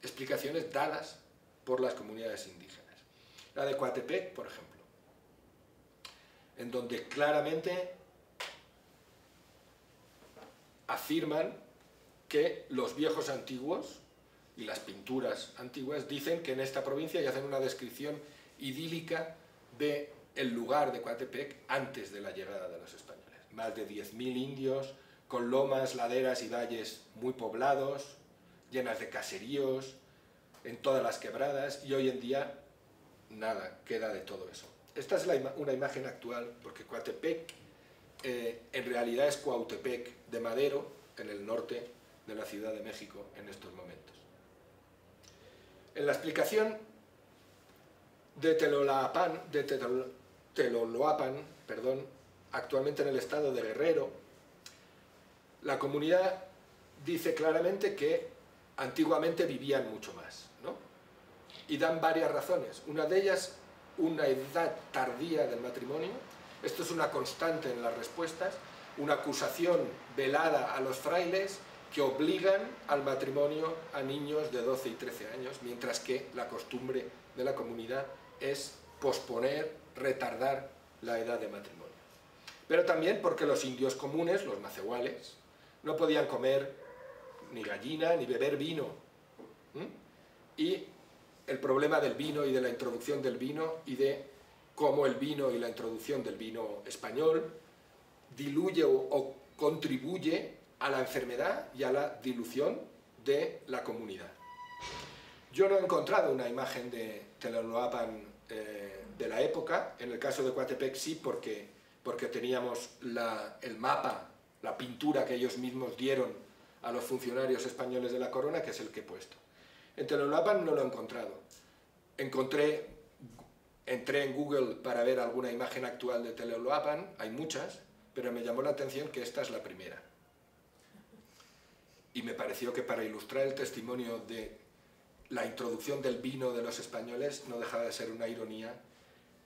explicaciones dadas por las comunidades indígenas. La de Coatepec, por ejemplo, en donde claramente afirman que los viejos antiguos y las pinturas antiguas dicen que en esta provincia, y hacen una descripción idílica de el lugar de Coatepec antes de la llegada de los españoles. Más de diez mil indios, con lomas, laderas y valles muy poblados, llenas de caseríos, en todas las quebradas, y hoy en día nada queda de todo eso. Esta es la ima- una imagen actual, porque Coatepec eh, en realidad es Cuautepec de Madero, en el norte de la Ciudad de México en estos momentos. En la explicación de Teloloapan, de Telol, Teloloapan, perdón, actualmente en el estado de Guerrero, la comunidad dice claramente que antiguamente vivían mucho más, ¿no? Y dan varias razones. Una de ellas, una edad tardía del matrimonio. Esto es una constante en las respuestas, una acusación velada a los frailes que obligan al matrimonio a niños de doce y trece años, mientras que la costumbre de la comunidad es posponer, retardar la edad de matrimonio. Pero también porque los indios comunes, los macehuales, no podían comer ni gallina ni beber vino. ¿Mm? Y el problema del vino y de la introducción del vino, y de cómo el vino y la introducción del vino español diluye o, o contribuye a la enfermedad y a la dilución de la comunidad. Yo no he encontrado una imagen de Teloloapan eh, de la época. En el caso de Coatepec sí, porque, porque teníamos la, el mapa, la pintura que ellos mismos dieron a los funcionarios españoles de la corona, que es el que he puesto. En Teloloapan no lo he encontrado. Encontré, entré en Google para ver alguna imagen actual de Teloloapan, hay muchas, pero me llamó la atención que esta es la primera. Y me pareció que para ilustrar el testimonio de la introducción del vino de los españoles no dejaba de ser una ironía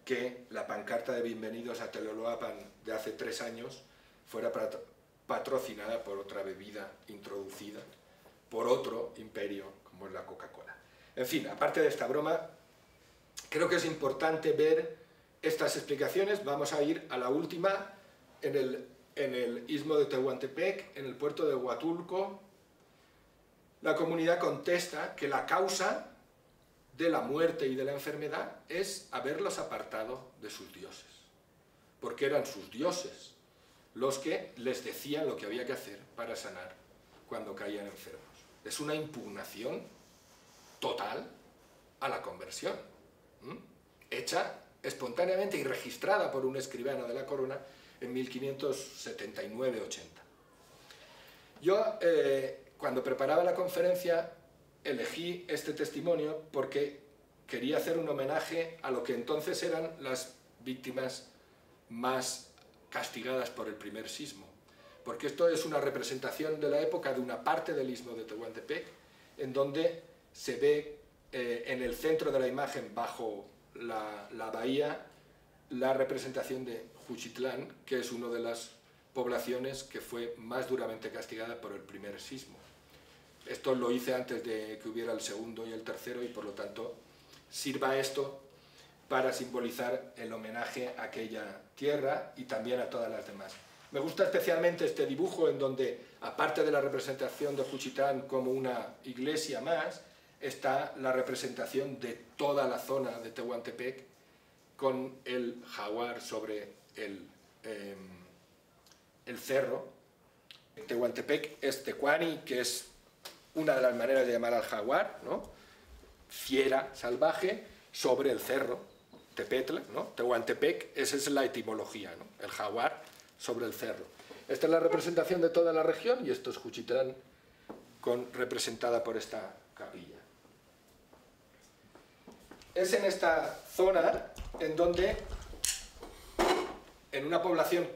que la pancarta de bienvenidos a Teloloapan de hace tres años fuera patrocinada por otra bebida introducida por otro imperio como es la Coca-Cola. En fin, aparte de esta broma, creo que es importante ver estas explicaciones. Vamos a ir a la última, en el, en el Istmo de Tehuantepec, en el puerto de Huatulco. La comunidad contesta que la causa de la muerte y de la enfermedad es haberlos apartado de sus dioses, porque eran sus dioses los que les decían lo que había que hacer para sanar cuando caían enfermos. Es una impugnación total a la conversión, ¿m? hecha espontáneamente y registrada por un escribano de la corona en mil quinientos setenta y nueve ochenta. Yo, eh, cuando preparaba la conferencia, elegí este testimonio porque quería hacer un homenaje a lo que entonces eran las víctimas más castigadas por el primer sismo, porque esto es una representación de la época de una parte del Istmo de Tehuantepec, en donde se ve eh, en el centro de la imagen, bajo la, la bahía, la representación de Juchitlán, que es una de las poblaciones que fue más duramente castigada por el primer sismo. Esto lo hice antes de que hubiera el segundo y el tercero, y por lo tanto sirva esto para simbolizar el homenaje a aquella tierra y también a todas las demás. Me gusta especialmente este dibujo en donde, aparte de la representación de Juchitán como una iglesia más, está la representación de toda la zona de Tehuantepec con el jaguar sobre el, eh, el cerro. Tehuantepec es Tecuani, que es una de las maneras de llamar al jaguar, ¿no? Fiera, salvaje, sobre el cerro, Tepetla, ¿no? Tehuantepec, esa es la etimología, ¿no? El jaguar sobre el cerro. Esta es la representación de toda la región, y esto es Juchitán con, representada por esta capilla. Es en esta zona en donde, en una población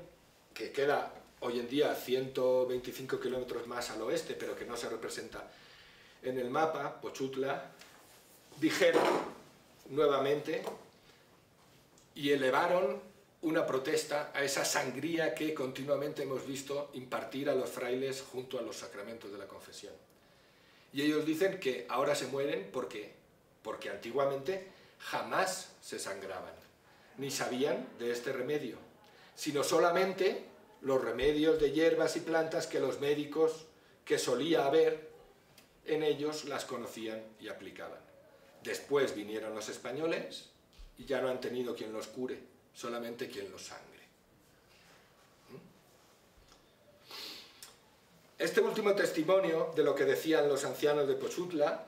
que queda hoy en día ciento veinticinco kilómetros más al oeste, pero que no se representa en el mapa, Pochutla, dijeron nuevamente y elevaron una protesta a esa sangría que continuamente hemos visto impartir a los frailes junto a los sacramentos de la confesión. Y ellos dicen que ahora se mueren porque, porque antiguamente jamás se sangraban, ni sabían de este remedio, sino solamente los remedios de hierbas y plantas que los médicos que solía haber en ellos las conocían y aplicaban. Después vinieron los españoles y ya no han tenido quien los cure, solamente quien los sangre. Este último testimonio de lo que decían los ancianos de Pochutla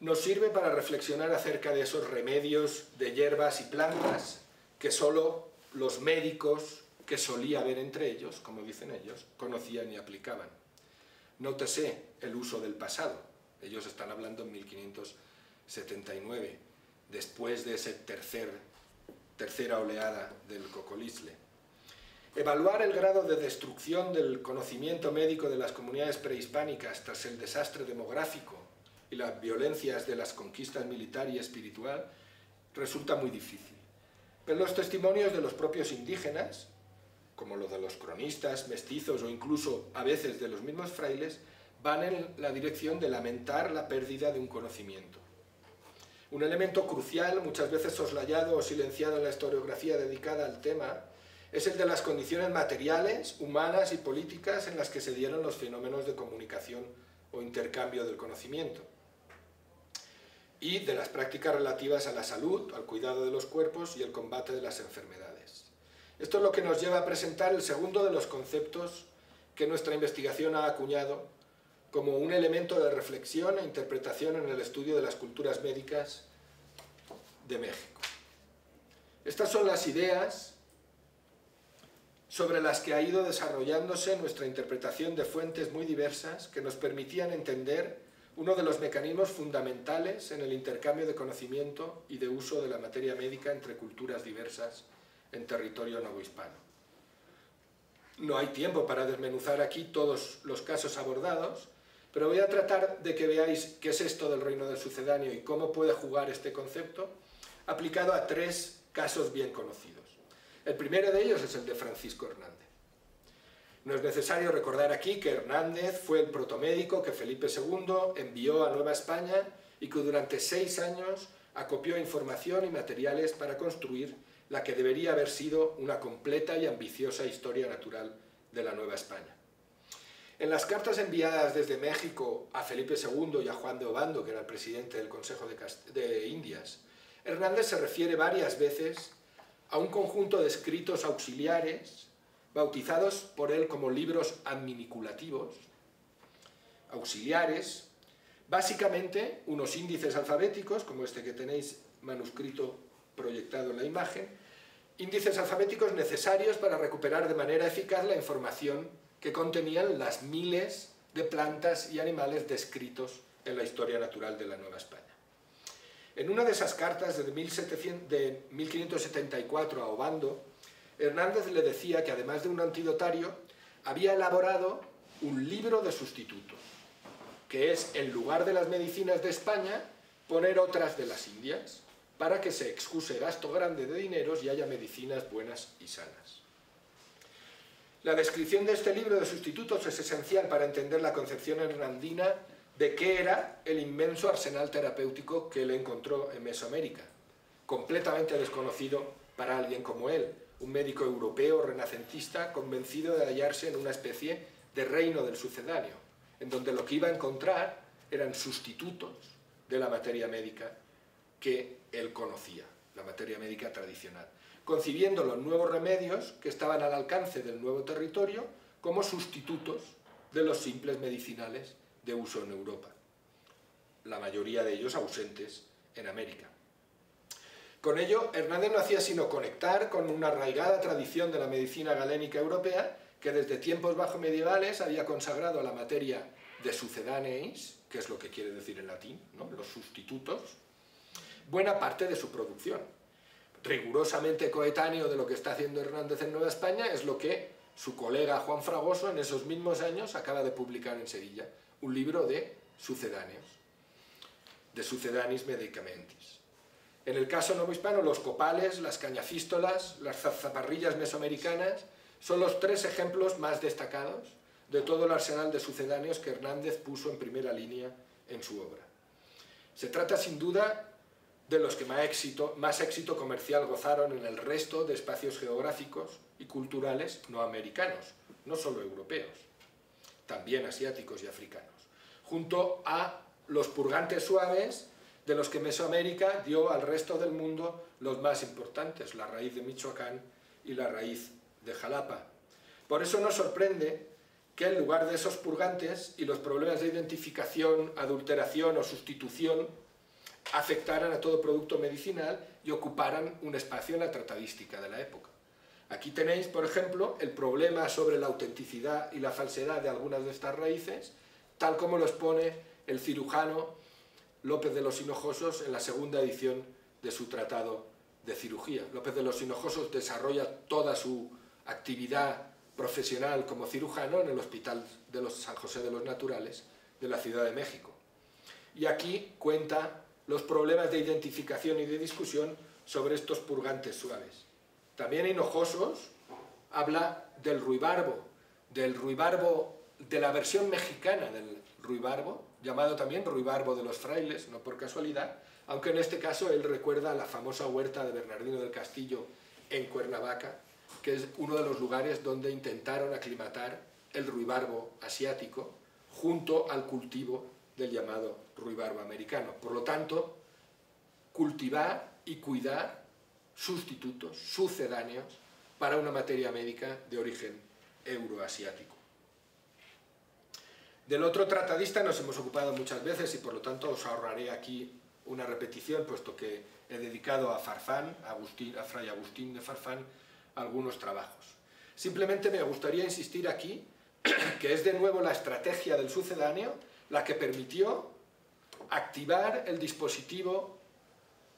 nos sirve para reflexionar acerca de esos remedios de hierbas y plantas que solo los médicos que solía haber entre ellos, como dicen ellos, conocían y aplicaban. Nótese el uso del pasado. Ellos están hablando en mil quinientos setenta y nueve, después de esa tercer, tercera oleada del cocolisle. Evaluar el grado de destrucción del conocimiento médico de las comunidades prehispánicas tras el desastre demográfico y las violencias de las conquistas militar y espiritual resulta muy difícil. Pero los testimonios de los propios indígenas, como los de los cronistas, mestizos o incluso a veces de los mismos frailes, van en la dirección de lamentar la pérdida de un conocimiento. Un elemento crucial, muchas veces soslayado o silenciado en la historiografía dedicada al tema, es el de las condiciones materiales, humanas y políticas en las que se dieron los fenómenos de comunicación o intercambio del conocimiento, y de las prácticas relativas a la salud, al cuidado de los cuerpos y el combate de las enfermedades. Esto es lo que nos lleva a presentar el segundo de los conceptos que nuestra investigación ha acuñado como un elemento de reflexión e interpretación en el estudio de las culturas médicas de México. Estas son las ideas sobre las que ha ido desarrollándose nuestra interpretación de fuentes muy diversas que nos permitían entender uno de los mecanismos fundamentales en el intercambio de conocimiento y de uso de la materia médica entre culturas diversas en territorio novohispano. No hay tiempo para desmenuzar aquí todos los casos abordados, pero voy a tratar de que veáis qué es esto del reino del sucedáneo y cómo puede jugar este concepto, aplicado a tres casos bien conocidos. El primero de ellos es el de Francisco Hernández. No es necesario recordar aquí que Hernández fue el protomédico que Felipe segundo envió a Nueva España y que durante seis años acopió información y materiales para construir la que debería haber sido una completa y ambiciosa historia natural de la Nueva España. En las cartas enviadas desde México a Felipe segundo y a Juan de Obando, que era el presidente del Consejo de, de Indias, Hernández se refiere varias veces a un conjunto de escritos auxiliares bautizados por él como libros adminiculativos, auxiliares, básicamente unos índices alfabéticos, como este que tenéis manuscrito proyectado en la imagen, índices alfabéticos necesarios para recuperar de manera eficaz la información que contenían las miles de plantas y animales descritos en la historia natural de la Nueva España. En una de esas cartas de mil quinientos setenta y cuatro a Obando, Hernández le decía que además de un antidotario, había elaborado un libro de sustituto, que es, en lugar de las medicinas de España, poner otras de las Indias, para que se excuse gasto grande de dineros y haya medicinas buenas y sanas. La descripción de este libro de sustitutos es esencial para entender la concepción hernandina de qué era el inmenso arsenal terapéutico que él encontró en Mesoamérica, completamente desconocido para alguien como él, un médico europeo renacentista convencido de hallarse en una especie de reino del sucedáneo, en donde lo que iba a encontrar eran sustitutos de la materia médica que él conocía, la materia médica tradicional, concibiendo los nuevos remedios que estaban al alcance del nuevo territorio como sustitutos de los simples medicinales de uso en Europa, la mayoría de ellos ausentes en América. Con ello, Hernández no hacía sino conectar con una arraigada tradición de la medicina galénica europea que desde tiempos bajo medievales había consagrado a la materia de sucedaneis, que es lo que quiere decir en latín, ¿no?, los sustitutos, buena parte de su producción. Rigurosamente coetáneo de lo que está haciendo Hernández en Nueva España es lo que su colega Juan Fragoso en esos mismos años acaba de publicar en Sevilla, un libro de sucedáneos, de sucedanis medicamentis. En el caso novohispano, los copales, las cañafístolas, las zaparrillas mesoamericanas son los tres ejemplos más destacados de todo el arsenal de sucedáneos que Hernández puso en primera línea en su obra. Se trata sin duda de los que más éxito, más éxito comercial gozaron en el resto de espacios geográficos y culturales no americanos, no solo europeos, también asiáticos y africanos, junto a los purgantes suaves de los que Mesoamérica dio al resto del mundo los más importantes, la raíz de Michoacán y la raíz de Jalapa. Por eso nos sorprende que en lugar de esos purgantes y los problemas de identificación, adulteración o sustitución afectaran a todo producto medicinal y ocuparan un espacio en la tratadística de la época. Aquí tenéis, por ejemplo, el problema sobre la autenticidad y la falsedad de algunas de estas raíces, tal como lo expone el cirujano López de los Hinojosos en la segunda edición de su tratado de cirugía. López de los Hinojosos desarrolla toda su actividad profesional como cirujano en el Hospital de los San José de los Naturales de la Ciudad de México. Y aquí cuenta los problemas de identificación y de discusión sobre estos purgantes suaves. También Hinojosos habla del ruibarbo, del ruibarbo, de la versión mexicana del ruibarbo, llamado también ruibarbo de los frailes, no por casualidad, aunque en este caso él recuerda a la famosa huerta de Bernardino del Castillo en Cuernavaca, que es uno de los lugares donde intentaron aclimatar el ruibarbo asiático junto al cultivo del llamado ruibarbo americano. Por lo tanto, cultivar y cuidar sustitutos, sucedáneos, para una materia médica de origen euroasiático. Del otro tratadista nos hemos ocupado muchas veces y por lo tanto os ahorraré aquí una repetición, puesto que he dedicado a Farfán, a, Agustín, a Fray Agustín de Farfán, algunos trabajos. Simplemente me gustaría insistir aquí que es de nuevo la estrategia del sucedáneo la que permitió activar el dispositivo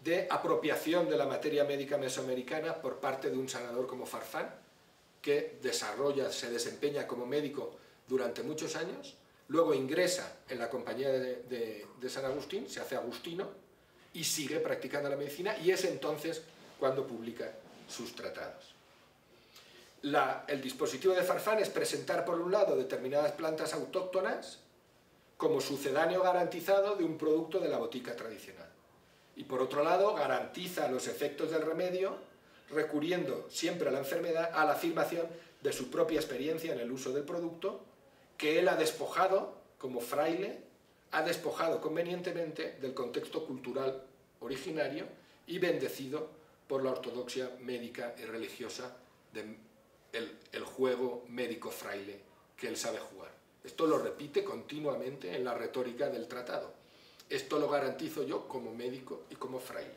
de apropiación de la materia médica mesoamericana por parte de un sanador como Farfán, que desarrolla, se desempeña como médico durante muchos años, luego ingresa en la compañía de, de, de San Agustín, se hace agustino y sigue practicando la medicina, y es entonces cuando publica sus tratados. La, el dispositivo de Farfán es presentar por un lado determinadas plantas autóctonas como sucedáneo garantizado de un producto de la botica tradicional. Y por otro lado, garantiza los efectos del remedio, recurriendo siempre a la enfermedad, a la afirmación de su propia experiencia en el uso del producto que él ha despojado, como fraile, ha despojado convenientemente del contexto cultural originario y bendecido por la ortodoxia médica y religiosa del el, el juego médico-fraile que él sabe jugar. Esto lo repite continuamente en la retórica del tratado. Esto lo garantizo yo como médico y como fraile.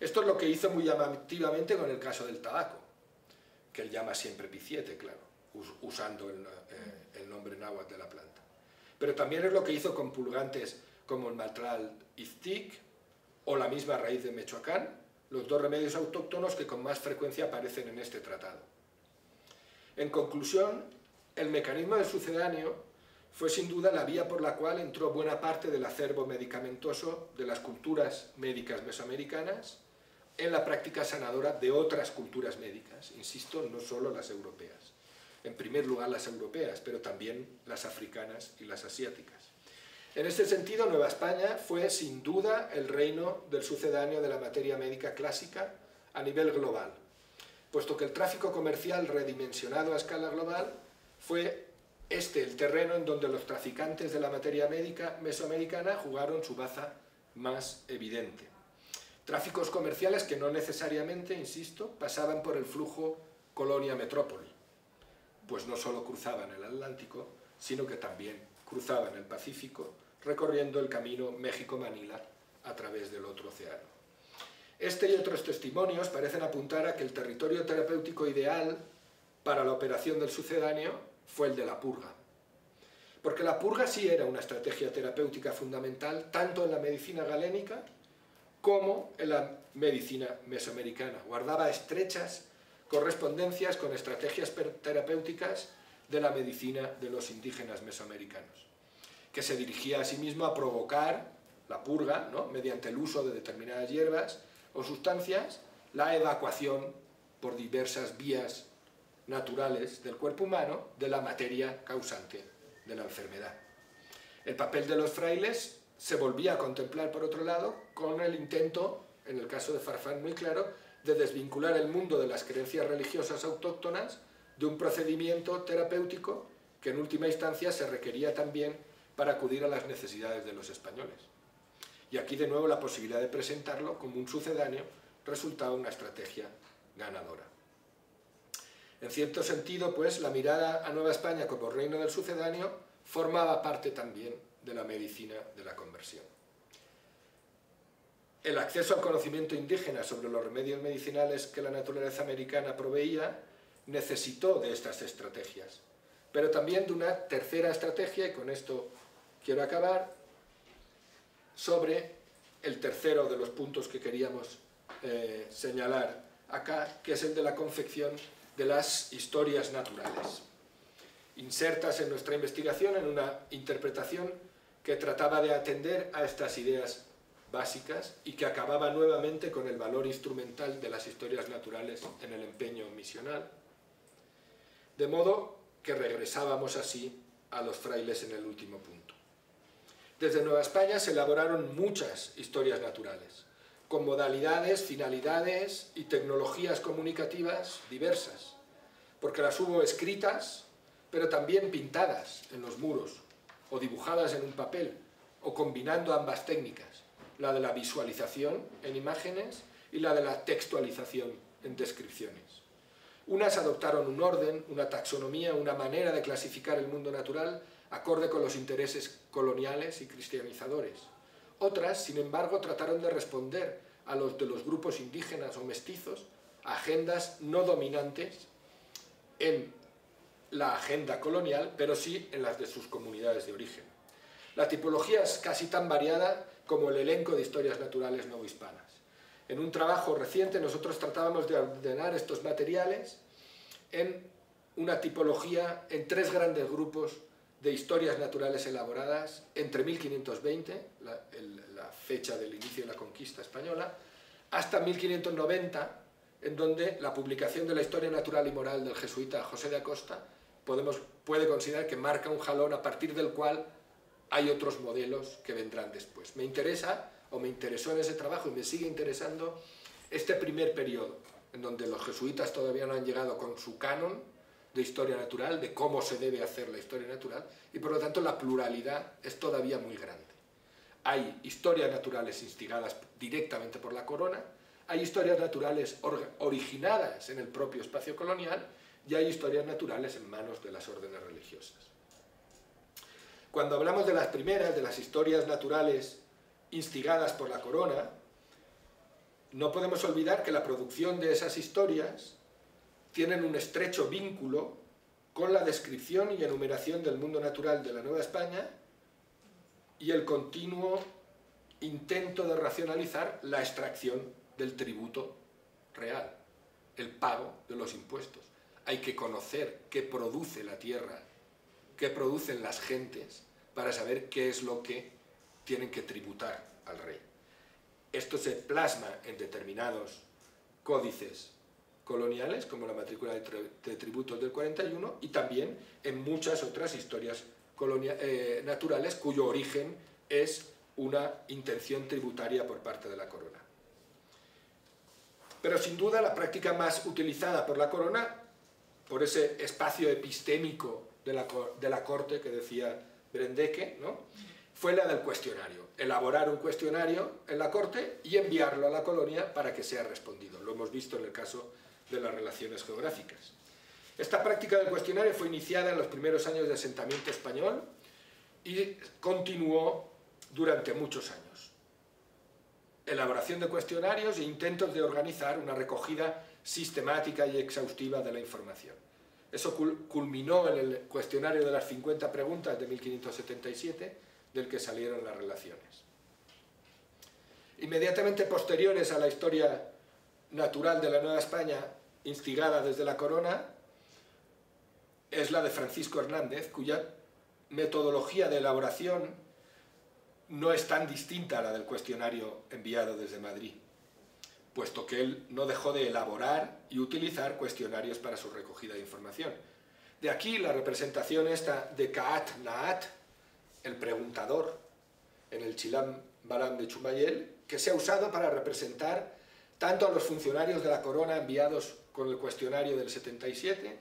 Esto es lo que hizo muy llamativamente con el caso del tabaco, que él llama siempre piciete, claro, usando el, eh, el nombre náhuatl de la planta. Pero también es lo que hizo con pulgantes como el matral iztic o la misma raíz de Michoacán, los dos remedios autóctonos que con más frecuencia aparecen en este tratado. En conclusión, el mecanismo del sucedáneo fue sin duda la vía por la cual entró buena parte del acervo medicamentoso de las culturas médicas mesoamericanas en la práctica sanadora de otras culturas médicas, insisto, no solo las europeas. En primer lugar las europeas, pero también las africanas y las asiáticas. En este sentido, Nueva España fue sin duda el reino del sucedáneo de la materia médica clásica a nivel global, puesto que el tráfico comercial redimensionado a escala global fue este el terreno en donde los traficantes de la materia médica mesoamericana jugaron su baza más evidente. Tráficos comerciales que no necesariamente, insisto, pasaban por el flujo colonia-metrópoli, pues no solo cruzaban el Atlántico, sino que también cruzaban el Pacífico, recorriendo el camino México-Manila a través del otro océano. Este y otros testimonios parecen apuntar a que el territorio terapéutico ideal para la operación del sucedáneo fue el de la purga. Porque la purga sí era una estrategia terapéutica fundamental, tanto en la medicina galénica como en la medicina mesoamericana. Guardaba estrechas correspondencias con estrategias terapéuticas de la medicina de los indígenas mesoamericanos, que se dirigía a sí mismo a provocar la purga, ¿no?, mediante el uso de determinadas hierbas o sustancias, la evacuación por diversas vías naturales del cuerpo humano de la materia causante de la enfermedad. El papel de los frailes se volvía a contemplar, por otro lado, con el intento, en el caso de Farfán muy claro, de desvincular el mundo de las creencias religiosas autóctonas de un procedimiento terapéutico que en última instancia se requería también para acudir a las necesidades de los españoles. Y aquí de nuevo la posibilidad de presentarlo como un sucedáneo resultaba una estrategia ganadora. En cierto sentido, pues, la mirada a Nueva España como reino del sucedáneo formaba parte también de la medicina de la conversión. El acceso al conocimiento indígena sobre los remedios medicinales que la naturaleza americana proveía necesitó de estas estrategias, pero también de una tercera estrategia, y con esto quiero acabar, sobre el tercero de los puntos que queríamos eh, señalar acá, que es el de la confección de las historias naturales, insertas en nuestra investigación en una interpretación que trataba de atender a estas ideas básicas y que acababa nuevamente con el valor instrumental de las historias naturales en el empeño misional. De modo que regresábamos así a los frailes en el último punto. Desde Nueva España se elaboraron muchas historias naturales, con modalidades, finalidades y tecnologías comunicativas diversas, porque las hubo escritas, pero también pintadas en los muros, o dibujadas en un papel, o combinando ambas técnicas, la de la visualización en imágenes y la de la textualización en descripciones. Unas adoptaron un orden, una taxonomía, una manera de clasificar el mundo natural acorde con los intereses coloniales y cristianizadores. Otras, sin embargo, trataron de responder a los de los grupos indígenas o mestizos, agendas no dominantes en la agenda colonial, pero sí en las de sus comunidades de origen. La tipología es casi tan variada como el elenco de historias naturales novohispanas. En un trabajo reciente nosotros tratábamos de ordenar estos materiales en una tipología en tres grandes grupos de historias naturales elaboradas entre mil quinientos veinte, la, el, la fecha del inicio de la conquista española, hasta mil quinientos noventa, en donde la publicación de la historia natural y moral del jesuita José de Acosta podemos, puede considerar que marca un jalón a partir del cual hay otros modelos que vendrán después. Me interesa, o me interesó en ese trabajo y me sigue interesando, este primer periodo, en donde los jesuitas todavía no han llegado con su canon, de historia natural, de cómo se debe hacer la historia natural, y por lo tanto la pluralidad es todavía muy grande. Hay historias naturales instigadas directamente por la corona, hay historias naturales originadas en el propio espacio colonial y hay historias naturales en manos de las órdenes religiosas. Cuando hablamos de las primeras, de las historias naturales instigadas por la corona, no podemos olvidar que la producción de esas historias tienen un estrecho vínculo con la descripción y enumeración del mundo natural de la Nueva España y el continuo intento de racionalizar la extracción del tributo real, el pago de los impuestos. Hay que conocer qué produce la tierra, qué producen las gentes, para saber qué es lo que tienen que tributar al rey. Esto se plasma en determinados códices coloniales, como la matrícula de, tri de tributos del cuarenta y uno, y también en muchas otras historias colonia eh, naturales cuyo origen es una intención tributaria por parte de la corona. Pero sin duda la práctica más utilizada por la corona, por ese espacio epistémico de la, de la corte que decía Brendeque, ¿no?, fue la del cuestionario. Elaborar un cuestionario en la corte y enviarlo a la colonia para que sea respondido. Lo hemos visto en el caso de las relaciones geográficas. Esta práctica del cuestionario fue iniciada en los primeros años de asentamiento español y continuó durante muchos años. Elaboración de cuestionarios e intentos de organizar una recogida sistemática y exhaustiva de la información. Eso culminó en el cuestionario de las cincuenta preguntas de mil quinientos setenta y siete, del que salieron las relaciones. Inmediatamente posteriores a la historia natural de la Nueva España, instigada desde la corona, es la de Francisco Hernández, cuya metodología de elaboración no es tan distinta a la del cuestionario enviado desde Madrid, puesto que él no dejó de elaborar y utilizar cuestionarios para su recogida de información. De aquí la representación esta de Ka'at Na'at, el preguntador, en el Chilam Balam de Chumayel, que se ha usado para representar tanto a los funcionarios de la corona enviados con el cuestionario del setenta y siete,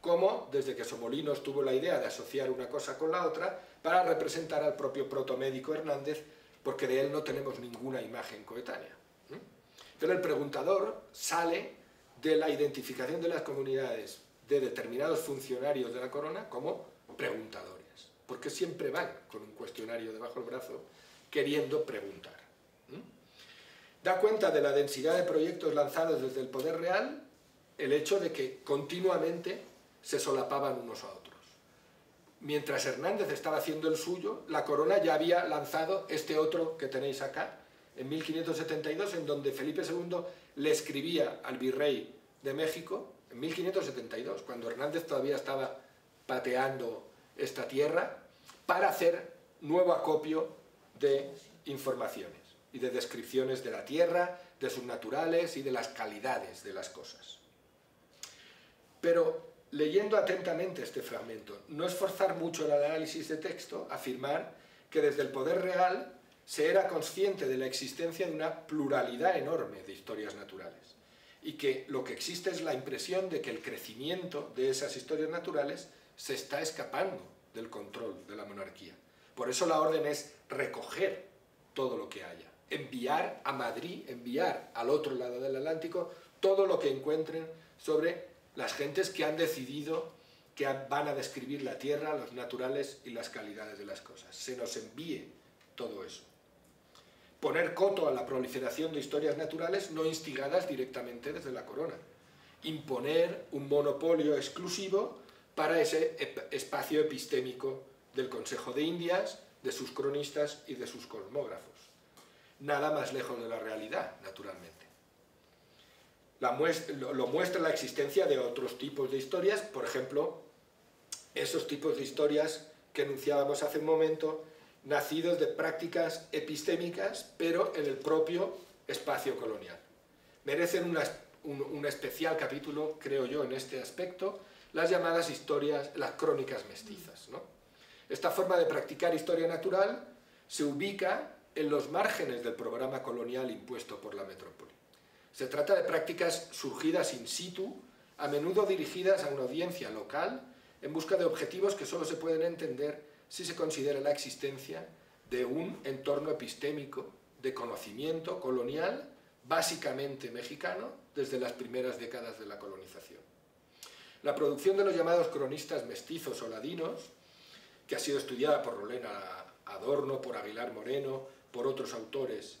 como, desde que Somolinos tuvo la idea de asociar una cosa con la otra, para representar al propio protomédico Hernández, porque de él no tenemos ninguna imagen coetánea. Pero el preguntador sale de la identificación de las comunidades de determinados funcionarios de la corona como preguntadores, porque siempre van con un cuestionario debajo del brazo queriendo preguntar. ¿Mm? Da cuenta de la densidad de proyectos lanzados desde el poder real el hecho de que continuamente se solapaban unos a otros. Mientras Hernández estaba haciendo el suyo, la corona ya había lanzado este otro que tenéis acá, en mil quinientos setenta y dos, en donde Felipe segundo le escribía al virrey de México, en mil quinientos setenta y dos, cuando Hernández todavía estaba pateando esta tierra, para hacer nuevo acopio de informaciones y de descripciones de la tierra, de sus naturales y de las calidades de las cosas. Pero leyendo atentamente este fragmento, no es forzar mucho el análisis de texto afirmar que desde el poder real se era consciente de la existencia de una pluralidad enorme de historias naturales y que lo que existe es la impresión de que el crecimiento de esas historias naturales se está escapando del control de la monarquía. Por eso la orden es recoger todo lo que haya, enviar a Madrid, enviar al otro lado del Atlántico todo lo que encuentren sobre las gentes que han decidido que van a describir la tierra, los naturales y las calidades de las cosas. Se nos envíe todo eso. Poner coto a la proliferación de historias naturales no instigadas directamente desde la corona. Imponer un monopolio exclusivo para ese espacio epistémico del Consejo de Indias, de sus cronistas y de sus cosmógrafos. Nada más lejos de la realidad, naturalmente. La muestra, lo muestra la existencia de otros tipos de historias, por ejemplo, esos tipos de historias que enunciábamos hace un momento, nacidos de prácticas epistémicas, pero en el propio espacio colonial. Merecen una, un, un especial capítulo, creo yo, en este aspecto, las llamadas historias, las crónicas mestizas, ¿no? Esta forma de practicar historia natural se ubica en los márgenes del programa colonial impuesto por la metrópoli. Se trata de prácticas surgidas in situ a menudo dirigidas a una audiencia local en busca de objetivos que solo se pueden entender si se considera la existencia de un entorno epistémico de conocimiento colonial, básicamente mexicano, desde las primeras décadas de la colonización. La producción de los llamados cronistas mestizos o ladinos, que ha sido estudiada por Lorena Adorno, por Aguilar Moreno, por otros autores,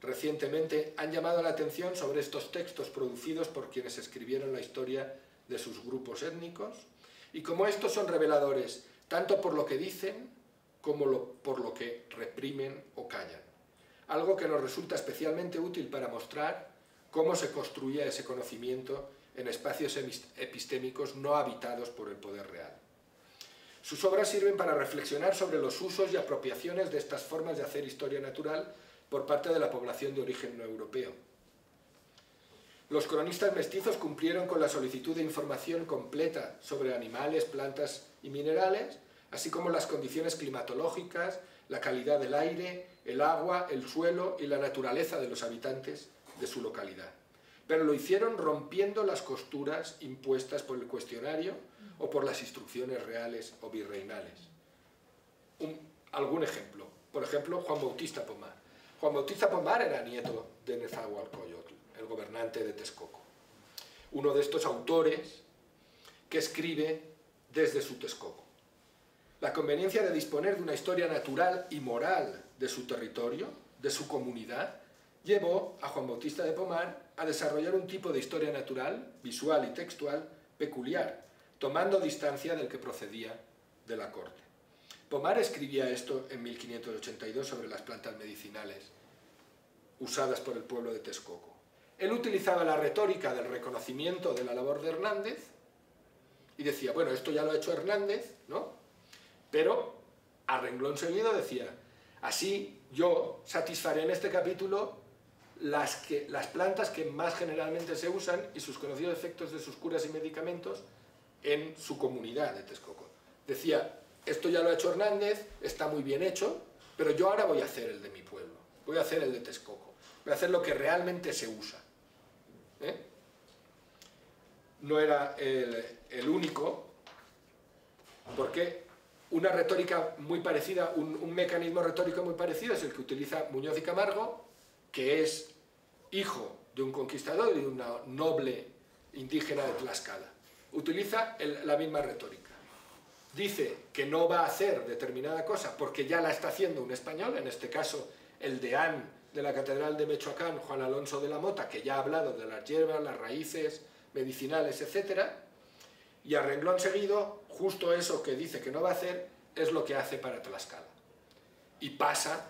recientemente han llamado la atención sobre estos textos producidos por quienes escribieron la historia de sus grupos étnicos, y como estos son reveladores tanto por lo que dicen como lo, por lo que reprimen o callan. Algo que nos resulta especialmente útil para mostrar cómo se construía ese conocimiento en espacios epistémicos no habitados por el poder real. Sus obras sirven para reflexionar sobre los usos y apropiaciones de estas formas de hacer historia natural por parte de la población de origen no europeo. Los cronistas mestizos cumplieron con la solicitud de información completa sobre animales, plantas y minerales, así como las condiciones climatológicas, la calidad del aire, el agua, el suelo y la naturaleza de los habitantes de su localidad. Pero lo hicieron rompiendo las costuras impuestas por el cuestionario o por las instrucciones reales o virreinales. Un, algún ejemplo, por ejemplo, Juan Bautista Pomar. Juan Bautista Pomar era nieto de Nezahualcóyotl, el gobernante de Texcoco. Uno de estos autores que escribe desde su Texcoco. La conveniencia de disponer de una historia natural y moral de su territorio, de su comunidad, llevó a Juan Bautista de Pomar a desarrollar un tipo de historia natural, visual y textual peculiar, tomando distancia del que procedía de la corte. Pomar escribía esto en mil quinientos ochenta y dos sobre las plantas medicinales usadas por el pueblo de Texcoco. Él utilizaba la retórica del reconocimiento de la labor de Hernández y decía, bueno, esto ya lo ha hecho Hernández, ¿no? Pero a renglón seguido decía, así yo satisfaré en este capítulo las, que, las plantas que más generalmente se usan y sus conocidos efectos de sus curas y medicamentos en su comunidad de Texcoco. Decía, esto ya lo ha hecho Hernández, está muy bien hecho, pero yo ahora voy a hacer el de mi pueblo, voy a hacer el de Texcoco, voy a hacer lo que realmente se usa. ¿Eh? No era el, el único, porque una retórica muy parecida, un, un mecanismo retórico muy parecido es el que utiliza Muñoz y Camargo, que es hijo de un conquistador y de una noble indígena de Tlaxcala. Utiliza el, la misma retórica. Dice que no va a hacer determinada cosa porque ya la está haciendo un español, en este caso el deán de la Catedral de Michoacán, Juan Alonso de la Mota, que ya ha hablado de las hierbas, las raíces medicinales, etcétera. Y a renglón seguido, justo eso que dice que no va a hacer, es lo que hace para Tlaxcala. Y pasa,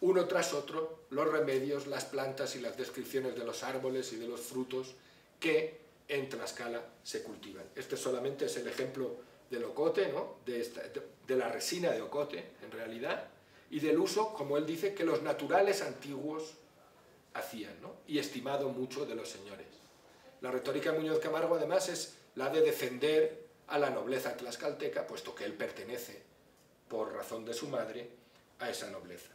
uno tras otro, los remedios, las plantas y las descripciones de los árboles y de los frutos que en Tlaxcala se cultivan. Este solamente es el ejemplo del ocote, ¿no? de, esta, de, de la resina de ocote, en realidad, y del uso, como él dice, que los naturales antiguos hacían, ¿no? Y estimado mucho de los señores. La retórica de Muñoz Camargo, además, es la de defender a la nobleza tlaxcalteca, puesto que él pertenece, por razón de su madre, a esa nobleza.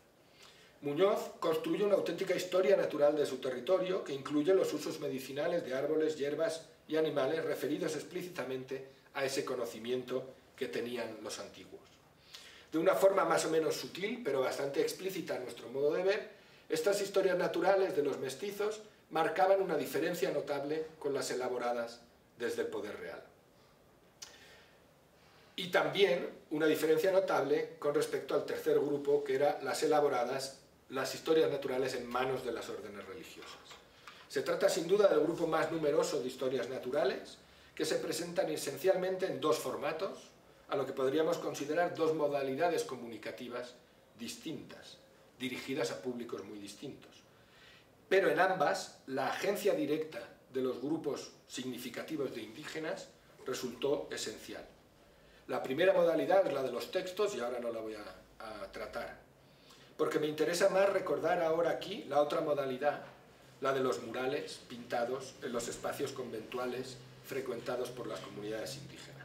Muñoz construye una auténtica historia natural de su territorio que incluye los usos medicinales de árboles, hierbas y animales referidos explícitamente a ese conocimiento que tenían los antiguos. De una forma más o menos sutil, pero bastante explícita a nuestro modo de ver, estas historias naturales de los mestizos marcaban una diferencia notable con las elaboradas desde el poder real. Y también una diferencia notable con respecto al tercer grupo, que eran las elaboradas, las historias naturales en manos de las órdenes religiosas. Se trata sin duda del grupo más numeroso de historias naturales, que se presentan esencialmente en dos formatos, a lo que podríamos considerar dos modalidades comunicativas distintas, dirigidas a públicos muy distintos. Pero en ambas, la agencia directa de los grupos significativos de indígenas resultó esencial. La primera modalidad es la de los textos y ahora no la voy a, a tratar, porque me interesa más recordar ahora aquí la otra modalidad, la de los murales pintados en los espacios conventuales frecuentados por las comunidades indígenas.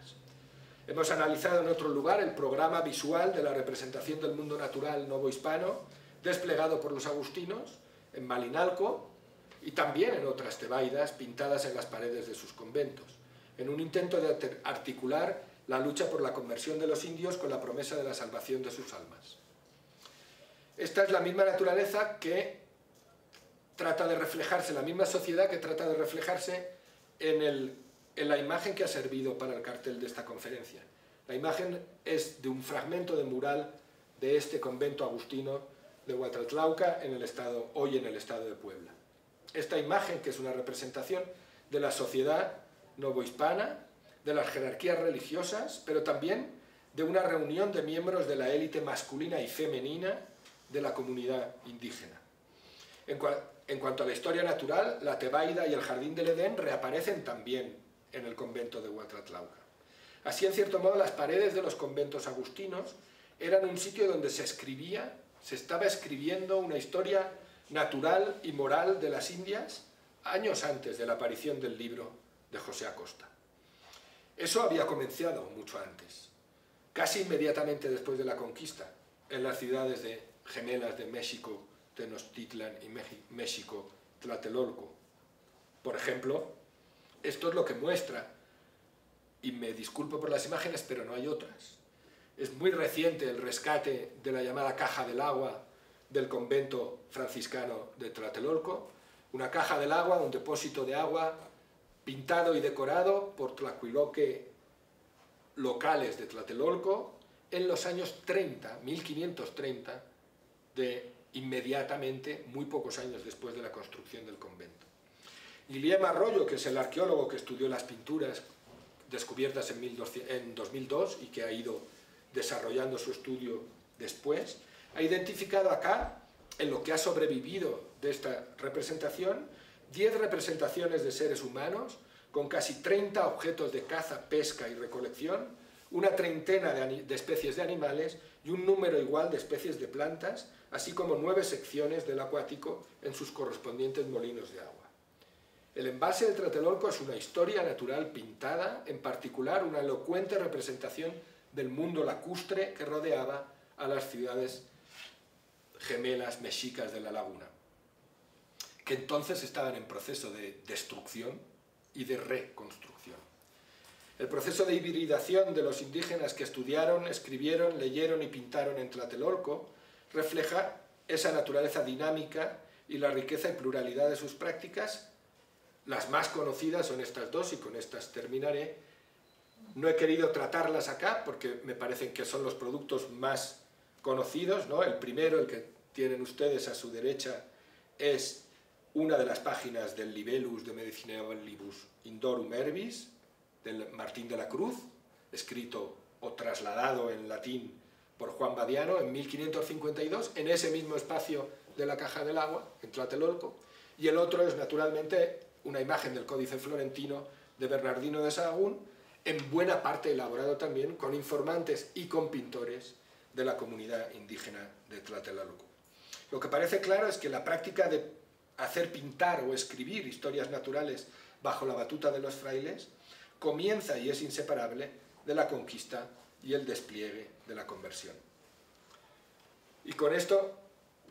Hemos analizado en otro lugar el programa visual de la representación del mundo natural novohispano desplegado por los agustinos en Malinalco, y también en otras tebaidas pintadas en las paredes de sus conventos, en un intento de articular la lucha por la conversión de los indios con la promesa de la salvación de sus almas. Esta es la misma naturaleza que trata de reflejarse, la misma sociedad que trata de reflejarse en, el, en la imagen que ha servido para el cartel de esta conferencia. La imagen es de un fragmento de mural de este convento agustino de Huatlauca, en el estado, hoy en el estado de Puebla. Esta imagen, que es una representación de la sociedad novohispana, de las jerarquías religiosas, pero también de una reunión de miembros de la élite masculina y femenina de la comunidad indígena. En, cual, en cuanto a la historia natural, la Tebaida y el Jardín del Edén reaparecen también en el convento de Huatlauca. Así, en cierto modo, las paredes de los conventos agustinos eran un sitio donde se escribía, se estaba escribiendo una historia natural y moral de las Indias años antes de la aparición del libro de José Acosta. Eso había comenzado mucho antes, casi inmediatamente después de la conquista, en las ciudades de gemelas de México, Tenochtitlan y México, Tlatelolco. Por ejemplo, esto es lo que muestra, y me disculpo por las imágenes, pero no hay otras. Es muy reciente el rescate de la llamada caja del agua del convento franciscano de Tlatelolco, una caja del agua, un depósito de agua pintado y decorado por tlacuiloque locales de Tlatelolco en los años treinta, mil quinientos treinta, de inmediatamente, muy pocos años después de la construcción del convento. Guillermo Arroyo, que es el arqueólogo que estudió las pinturas descubiertas en dos mil dos y que ha ido desarrollando su estudio después, ha identificado acá, en lo que ha sobrevivido de esta representación, diez representaciones de seres humanos con casi treinta objetos de caza, pesca y recolección, una treintena de, de especies de animales y un número igual de especies de plantas, así como nueve secciones del acuático en sus correspondientes molinos de agua. El envase del Tlatelolco es una historia natural pintada, en particular una elocuente representación del mundo lacustre que rodeaba a las ciudades gemelas mexicas de la laguna, que entonces estaban en proceso de destrucción y de reconstrucción. El proceso de hibridación de los indígenas que estudiaron, escribieron, leyeron y pintaron en Tlatelolco refleja esa naturaleza dinámica y la riqueza y pluralidad de sus prácticas. Las más conocidas son estas dos y con estas terminaré. No he querido tratarlas acá porque me parecen que son los productos más conocidos, ¿no? El primero, el que tienen ustedes a su derecha, es una de las páginas del Libellus de Medicinalibus Indorum Herbis, del Martín de la Cruz, escrito o trasladado en latín por Juan Badiano en mil quinientos cincuenta y dos, en ese mismo espacio de la Caja del Agua, en Tlatelolco. Y el otro es, naturalmente, una imagen del Códice Florentino de Bernardino de Sahagún, en buena parte elaborado también con informantes y con pintores de la comunidad indígena de Tlatelolco. Lo que parece claro es que la práctica de hacer pintar o escribir historias naturales bajo la batuta de los frailes comienza y es inseparable de la conquista y el despliegue de la conversión. Y con esto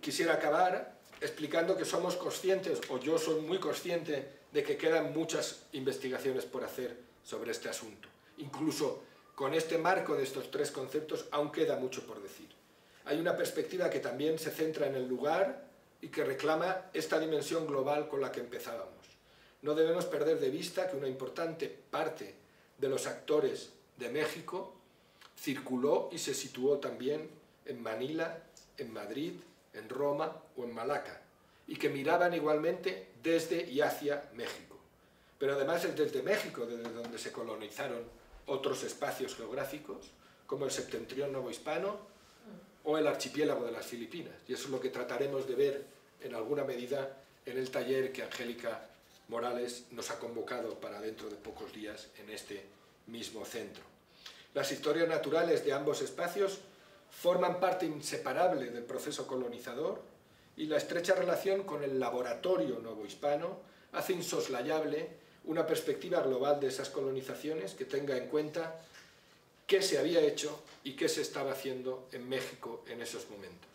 quisiera acabar explicando que somos conscientes, o yo soy muy consciente, de que quedan muchas investigaciones por hacer sobre este asunto. Incluso con este marco de estos tres conceptos aún queda mucho por decir. Hay una perspectiva que también se centra en el lugar y que reclama esta dimensión global con la que empezábamos. No debemos perder de vista que una importante parte de los actores de México circuló y se situó también en Manila, en Madrid, en Roma o en Malaca, y que miraban igualmente desde y hacia México. Pero además es desde México desde donde se colonizaron otros espacios geográficos, como el septentrión novohispano o el archipiélago de las Filipinas. Y eso es lo que trataremos de ver en alguna medida en el taller que Angélica Morales nos ha convocado para dentro de pocos días en este mismo centro. Las historias naturales de ambos espacios forman parte inseparable del proceso colonizador y la estrecha relación con el laboratorio novohispano hace insoslayable una perspectiva global de esas colonizaciones que tenga en cuenta qué se había hecho y qué se estaba haciendo en México en esos momentos.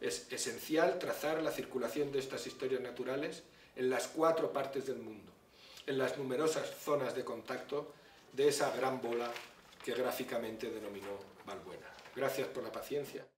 Es esencial trazar la circulación de estas historias naturales en las cuatro partes del mundo, en las numerosas zonas de contacto de esa gran bola que gráficamente denominó Valbuena. Gracias por la paciencia.